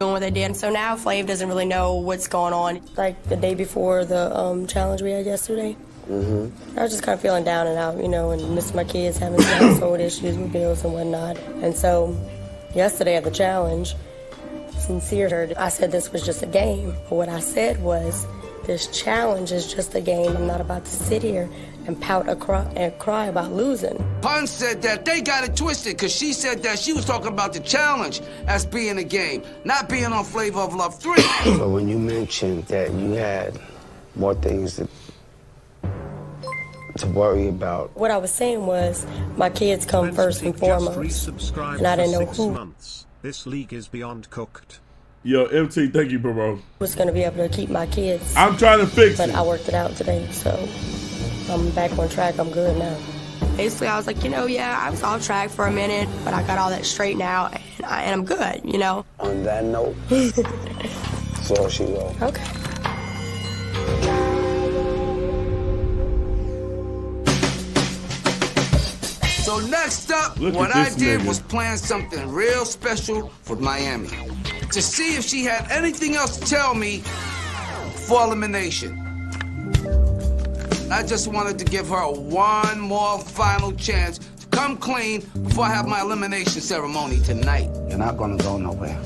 Doing what they did. So now Flav doesn't really know what's going on. Like the day before the um, challenge we had yesterday. Mm-hmm. I was just kind of feeling down and out, you know, and missing my kids, having some household issues with bills and whatnot. And so yesterday at the challenge, sincere heard, I said this was just a game. But what I said was, this challenge is just a game. I'm not about to sit here and pout and cry, and cry about losing. Pun said that they got it twisted because she said that she was talking about the challenge as being a game, not being on Flavor of Love three. So when you mentioned that you had more things that to worry about. What I was saying was, my kids come first and foremost, and I didn't know who. Months. This league is beyond cooked. Yo, M T, thank you, bro. Was gonna be able to keep my kids. I'm trying to fix but it. But I worked it out today, so I'm back on track. I'm good now. Basically, I was like, you know, yeah, I was off track for a minute, but I got all that straight now, and, I, and I'm good, you know. On that note, so she go. Okay. So next up, Look what I did nigga. was plan something real special for Miami to see if she had anything else to tell me for elimination. I just wanted to give her one more final chance to come clean before I have my elimination ceremony tonight. You're not gonna go nowhere.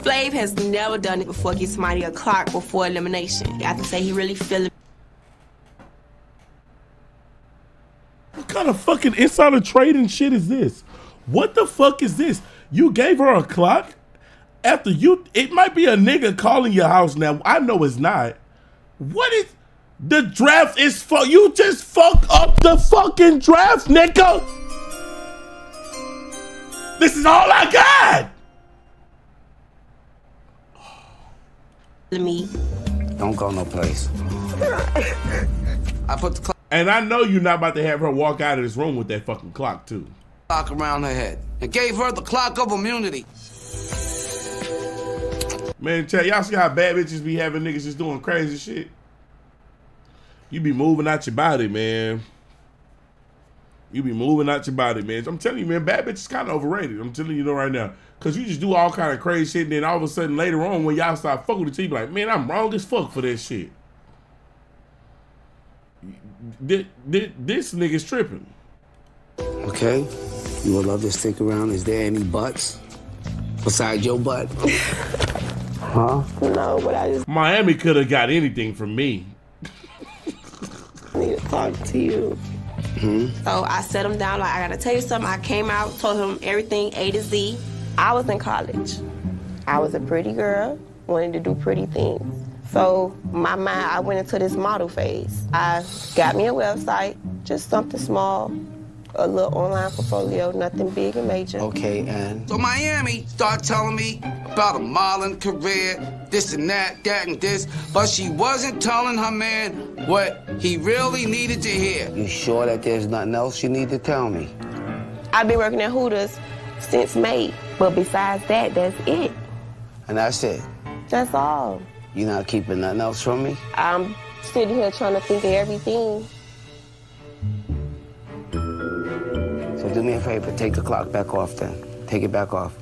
Flav has never done it before, give somebody a clock before elimination. I have to say he really feel it. What kind of fucking insider trading shit is this? What the fuck is this? You gave her a clock? After you, it might be a nigga calling your house now. I know it's not. What is, the draft is, fuck. You just fuck up the fucking draft, nigga. This is all I got. Me. Don't go no place. I put the clock. And I know you're not about to have her walk out of this room with that fucking clock too. Clock around her head. And gave her the clock of immunity. Man, y'all see how bad bitches be having niggas just doing crazy shit? You be moving out your body, man. You be moving out your body, man. I'm telling you, man, bad bitch is kind of overrated. I'm telling you though right now. Because you just do all kind of crazy shit, and then all of a sudden later on when y'all start fucking with you, you be like, man, I'm wrong as fuck for that shit. This, this, this nigga's tripping. Okay, you will love this stick around. Is there any buts? Besides your butt. Huh? No, but I just... Miami could have got anything from me. I need to talk to you. Mm-hmm. So I set him down, like, I gotta tell you something. I came out, told him everything A to Z. I was in college. I was a pretty girl, wanted to do pretty things. So my mind, I went into this model phase. I got me a website, just something small, a little online portfolio, nothing big and major. Okay, and? So Miami started telling me about a modeling career, this and that, that and this, but she wasn't telling her man what he really needed to hear. You sure that there's nothing else you need to tell me? I've been working at Hooters since May, but besides that, that's it. And that's it? That's all. You're not keeping nothing else from me? I'm sitting here trying to think of everything. So do me a favor, take the clock back off then. Take it back off.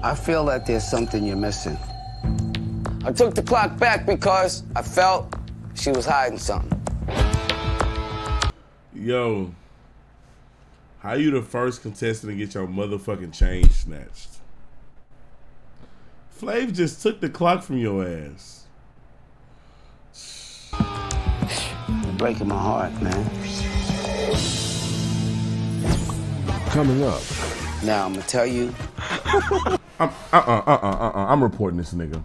I feel that there's something you're missing. I took the clock back because I felt she was hiding something. Yo, how you the first contestant to get your motherfucking chain snatched? Flav just took the clock from your ass. You're breaking my heart, man. Coming up. Now I'm gonna tell you. I'm, uh uh uh uh uh uh. I'm reporting this nigga.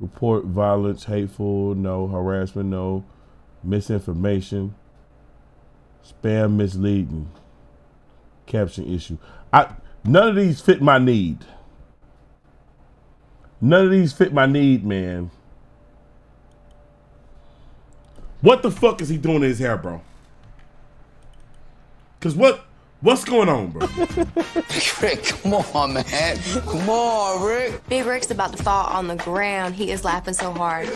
Report violence, hateful, no, harassment, no, misinformation, spam, misleading, caption issue. I none of these fit my need. None of these fit my need, man. What the fuck is he doing to his hair, bro? Cause what what's going on, bro? Rick, come on, man. Come on, Rick. Big Rick's about to fall on the ground. He is laughing so hard.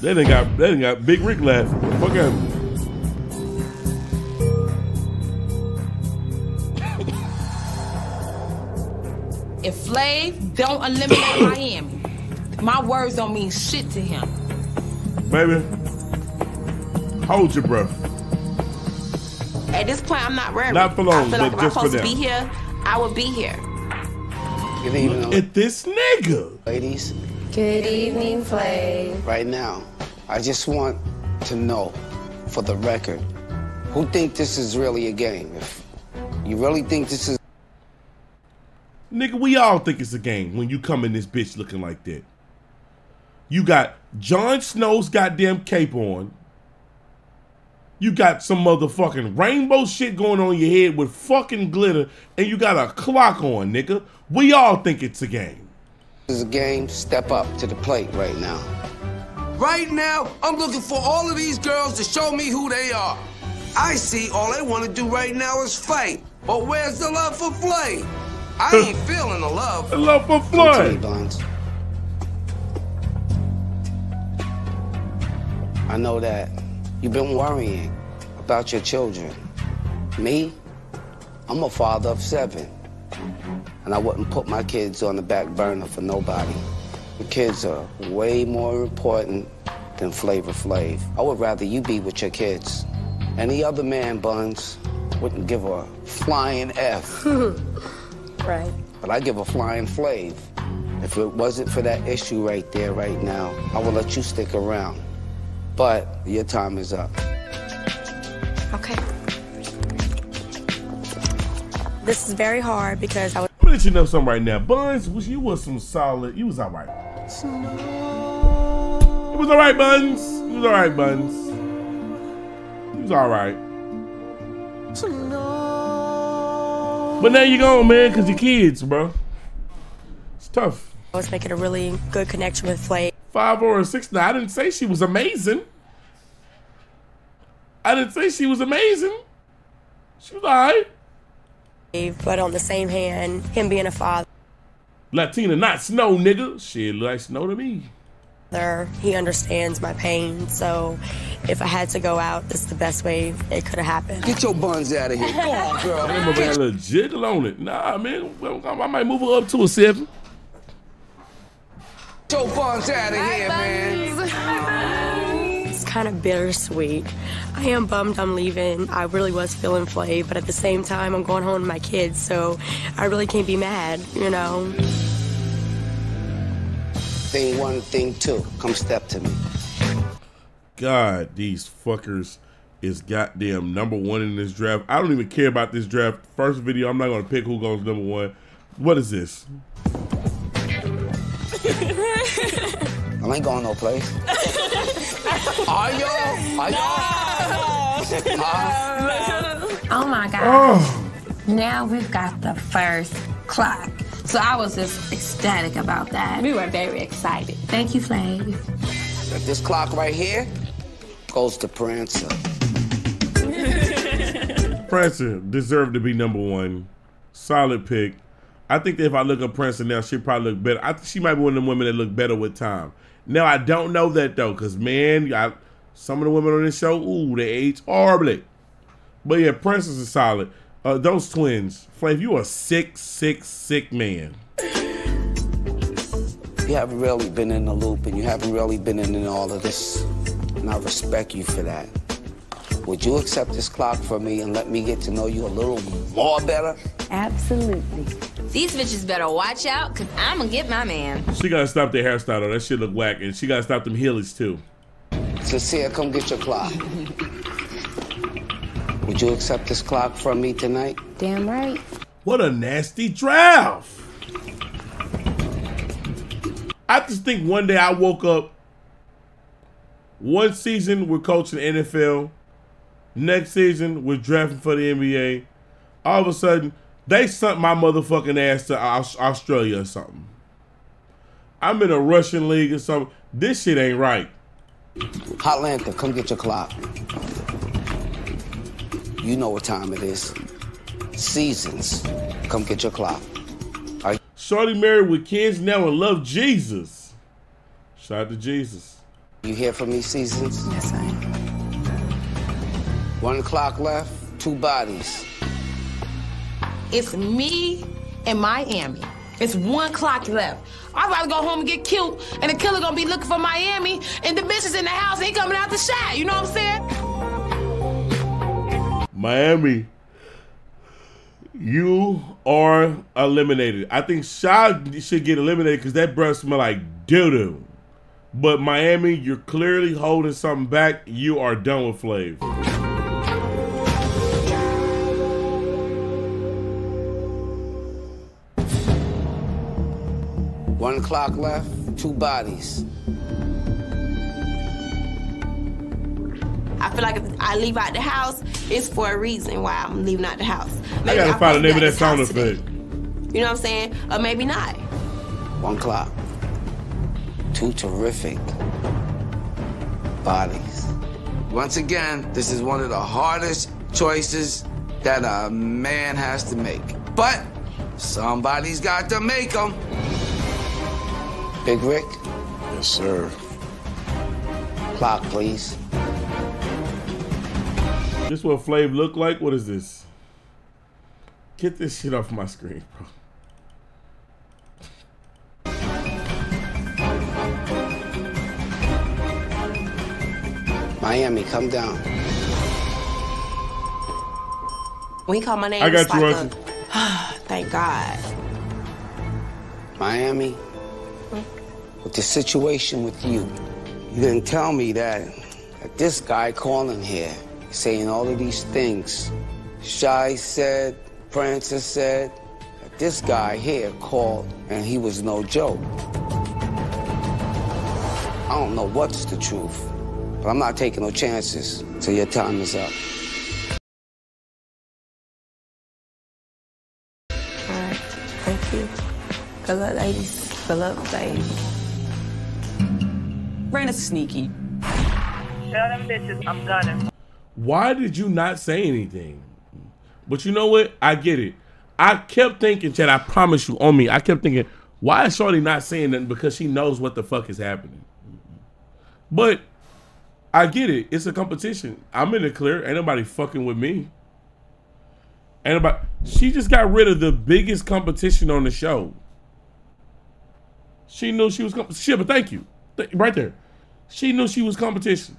They done got, they done got Big Rick laughing. Fuck him. If Flav don't eliminate Miami, my words don't mean shit to him. Baby, hold your breath. At this point, I'm not worried. Not for long, but like just for them. If I'm supposed to be here, I would be here. Good evening. Look at this nigga. Ladies. Good evening, Flav. Right now, I just want to know, for the record, who think this is really a game? If you really think this is... Nigga, we all think it's a game when you come in this bitch looking like that. You got Jon Snow's goddamn cape on. You got some motherfucking rainbow shit going on your head with fucking glitter, and you got a clock on, nigga. We all think it's a game. This is a game. Step up to the plate right now. Right now, I'm looking for all of these girls to show me who they are. I see all they want to do right now is fight. But where's the love for play? I ain't feeling the love. The love for Floyd. I know that you've been worrying about your children. Me, I'm a father of seven. And I wouldn't put my kids on the back burner for nobody. The kids are way more important than Flavor Flav. I would rather you be with your kids. Any other man, Buns, wouldn't give a flying F. Right. But I give a flying Flav. If it wasn't for that issue right there, right now, I would let you stick around. But your time is up. Okay. This is very hard because I was... I'm gonna let you know something right now. Buns, you was some solid... You was all right. It was all right, Buns. It was all right, Buns. It was all right. But now you gone, man, because your kids, bro. It's tough. I was making a really good connection with Flav. Five or a six now. I didn't say she was amazing. I didn't say she was amazing. She was all right. But on the same hand, him being a father. Latina, not snow, nigga. Shit, look like snow to me. there. He understands my pain, so if I had to go out, this is the best way it could have happened. Get your buns out of here. Come on, girl. I'm gonna get legit on it. Nah, man, I might move her up to a seven. Get your buns out of Bye here, buns. Man. It's kind of bittersweet. I am bummed I'm leaving. I really was feeling Flav, but at the same time, I'm going home to my kids, so I really can't be mad, you know. Thing one, thing two. Come step to me. God, these fuckers is goddamn number one in this draft. I don't even care about this draft. First video, I'm not gonna pick who goes number one. What is this? I ain't going no place. Are y'all? Are y'all? No. Oh my God. Oh. Now we've got the first clock. So I was just ecstatic about that. We were very excited. Thank you, Flav. This clock right here goes to Prancer. Prancer deserved to be number one. Solid pick. I think that if I look at Prancer now, she probably look better. I think she might be one of the women that look better with time. Now, I don't know that, though, because, man, I, some of the women on this show, ooh, they age horribly. But, yeah, Prancer's is solid. Uh, those twins, Flav, you a sick, sick, sick man. You haven't really been in the loop, and you haven't really been in all of this, and I respect you for that. Would you accept this clock from me and let me get to know you a little more better? Absolutely. These bitches better watch out, because I'm going to get my man. She got to stop their hairstyle, though. That shit look whack, and she got to stop them heelys, too. Cecilia, come get your clock. Would you accept this clock from me tonight? Damn right. What a nasty draft. I just think one day I woke up, one season we're coaching N F L, next season we're drafting for the N B A. All of a sudden, they sent my motherfucking ass to Australia or something. I'm in a Russian league or something. This shit ain't right. Hotlanta, come get your clock. You know what time it is. Seasons. Come get your clock. Right. Shorty married with kids now and love Jesus. Shout out to Jesus. You hear from me, Seasons? Yes, I am. One clock left, two bodies. It's me in Miami. It's one clock left. I'd rather go home and get killed, and the killer gonna be looking for Miami, and the bitches in the house ain't coming out the shot. You know what I'm saying? Miami, you are eliminated. I think Sha should get eliminated because that breath smell like doo-doo. But Miami, you're clearly holding something back. You are done with Flav. One clock left, two bodies. I feel like if I leave out the house, it's for a reason why I'm leaving out the house. Maybe I gotta find the name of that sound effect. You know what I'm saying? Or maybe not. One clock. Two terrific bodies. Once again, this is one of the hardest choices that a man has to make. But somebody's got to make them. Big Rick? Yes, sir. Clock, please. This is what Flav look like? What is this? Get this shit off my screen, bro. Miami, come down. When he called my name, I got you, Russell. Thank God. Miami, with the situation with you, you didn't tell me that, that this guy calling here saying all of these things. Shy said, Prancer said, that this guy here called and he was no joke. I don't know what's the truth, but I'm not taking no chances till your time is up. All right, thank you. Good luck, ladies. Good luck, ladies. Raina's sneaky. Tell them bitches I'm gunning. Why did you not say anything? But you know what? I get it. I kept thinking, Chad, I promise you on me. I kept thinking, why is Shorty not saying nothing? Because she knows what the fuck is happening. But I get it. It's a competition. I'm in the clear. Ain't nobody fucking with me. Ain't nobody. She just got rid of the biggest competition on the show. She knew she was competition. But thank you. Th right there. She knew she was competition.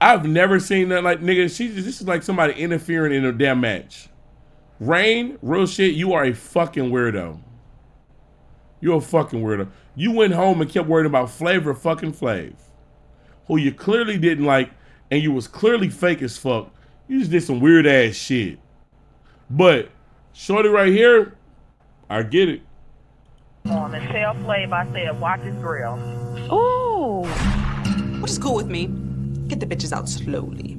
I've never seen that like nigga. She just, this is like somebody interfering in a damn match. Rain, real shit, you are a fucking weirdo. You're a fucking weirdo. You went home and kept worrying about Flavor fucking Flav, who you clearly didn't like, and you was clearly fake as fuck. You just did some weird ass shit. But shorty right here, I get it. On and tell Flav I said, watch his grill. Ooh, what is cool with me? Get the bitches out slowly.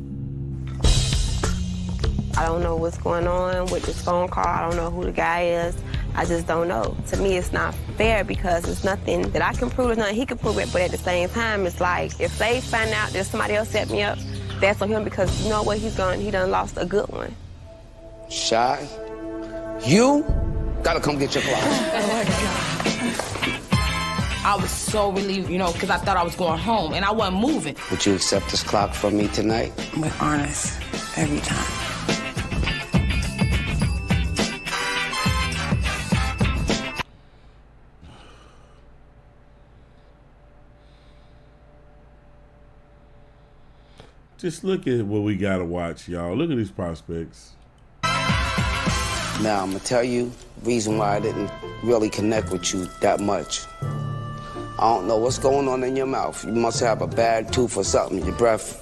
I don't know what's going on with this phone call. I don't know who the guy is. I just don't know. To me, it's not fair because it's nothing that I can prove. There's nothing he can prove it. But at the same time, it's like, if they find out that somebody else set me up, that's on him because you know what? He's gone. He done lost a good one. Shy, you gotta come get your clock. Oh, my God. I was so relieved, you know, because I thought I was going home and I wasn't moving. Would you accept this clock from me tonight? We're honest every time. Just look at what we gotta watch, y'all. Look at these prospects. Now, I'm gonna tell you the reason why I didn't really connect with you that much. I don't know what's going on in your mouth. You must have a bad tooth or something, your breath.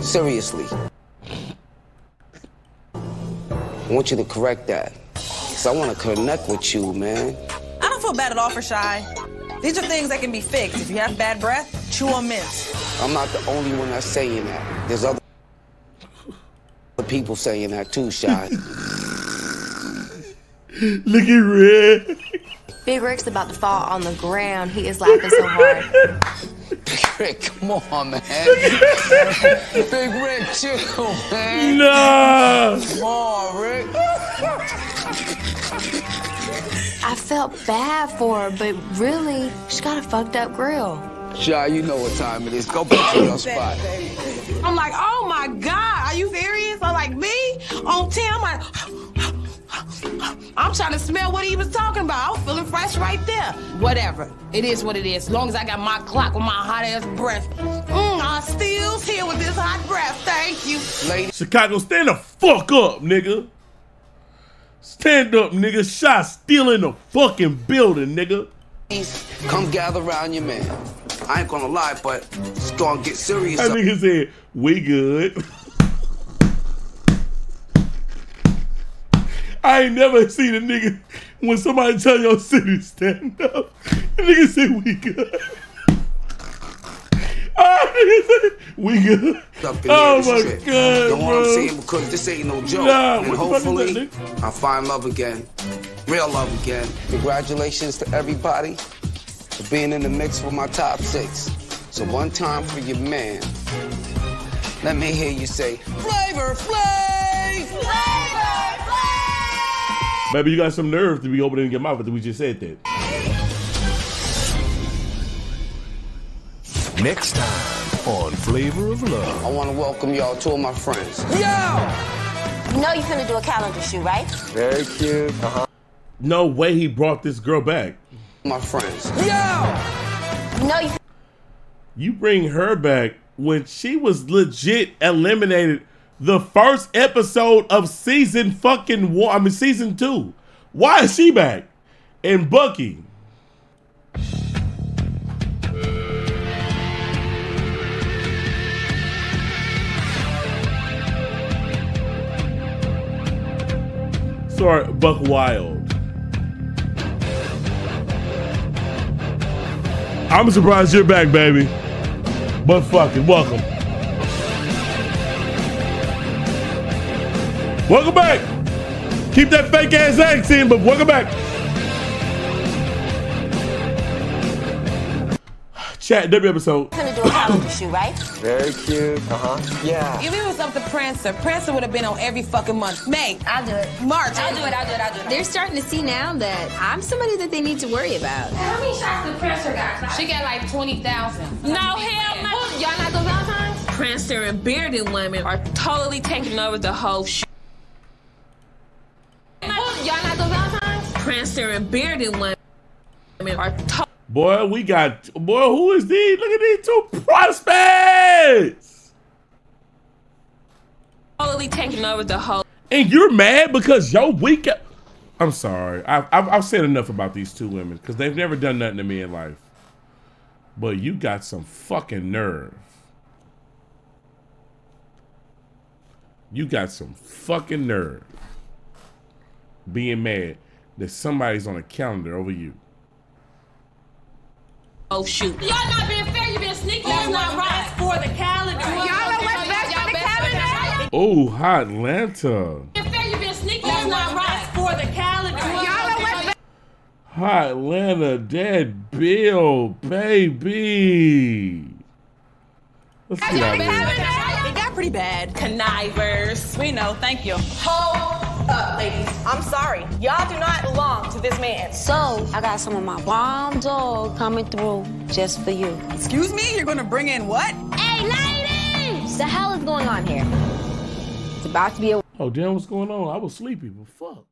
Seriously. I want you to correct that. Because I want to connect with you, man. I don't feel bad at all for Shy. These are things that can be fixed. If you have bad breath, chew on mints. I'm not the only one that's saying that. There's other people saying that too, Shy. Look at Red. Big Rick's about to fall on the ground. He is laughing so hard. Big Rick, come on, man. Big Rick, chill, man. No. Come on, Rick. I felt bad for her, but really, she got a fucked up grill. Shy, you know what time it is. Go back to your spot. I'm like, oh, my God. Are you serious? I'm like, me? On ten, I'm like... I'm trying to smell what he was talking about. I'm feeling fresh right there. Whatever. It is what it is. As long as I got my clock with my hot-ass breath. Mmm, I still's here with this hot breath. Thank you. Lady. Chicago, stand the fuck up, nigga. Stand up, nigga. Shot still in the fucking building, nigga. Come gather around your man. I ain't gonna lie, but it's gonna get serious. That nigga said, we good. I ain't never seen a nigga when somebody tell your city stand up. The nigga say we good. Oh, nigga say we good. Oh my God, bro. Don't want to see him because this ain't no joke. Nah, and hopefully, I find love again, real love again. Congratulations to everybody for being in the mix with my top six. So one time for your man. Let me hear you say, Flavor Flav, Flavor. Maybe you got some nerve to be opening your mouth, but we just said that. Next time on Flavor of Love. I want to welcome y'all to my friends. Yo! You know you're finna do a calendar shoot, right? Very cute. Uh-huh. No way he brought this girl back. My friends. Yo! You know you... You bring her back when she was legit eliminated the first episode of season fucking one, I mean season two. Why is she back? And Bucky. Sorry, Buck Wild. I'm surprised you're back, baby. But fucking welcome. Welcome back. Keep that fake ass accent, but welcome back. Chat, W episode. Gonna do a holiday shoot, right? Very cute. Uh-huh. Yeah. If it was up to Prancer, Prancer would have been on every fucking month. May. I'll do it. March. I'll do it, I'll do it, I'll do it. They're starting to see now that I'm somebody that they need to worry about. How many shots did Prancer got? She got like twenty thousand. No, hell no. Y'all not those Valentine's? Prancer and bearded women are totally taking over the whole sh. Y'all not those Valentine's? Prancer and bearded women are totally. Boy, we got, boy, who is these? Look at these two prospects. Totally taking over the whole. And you're mad because your weak. I'm sorry. I've, I've, I've said enough about these two women because they've never done nothing to me in life. But you got some fucking nerve. You got some fucking nerve being mad that somebody's on a calendar over you. Oh shoot! Y'all not being fair. You being sneaky. That's oh, not right for the calendar. Y'all know what's best for the calendar. Oh, hot Atlanta. Being fair. You being sneaky. That's not right for the calendar. Y'all know what's best. Hot Atlanta, dead Bill, baby. Let's see how it got pretty bad. Connivers. We know. Thank you. Ho. Up, ladies. I'm sorry. Y'all do not belong to this man. So, I got some of my bomb dog coming through just for you. Excuse me? You're gonna bring in what? Hey, ladies! What the hell is going on here? It's about to be a... Oh, damn, what's going on? I was sleepy, but fuck.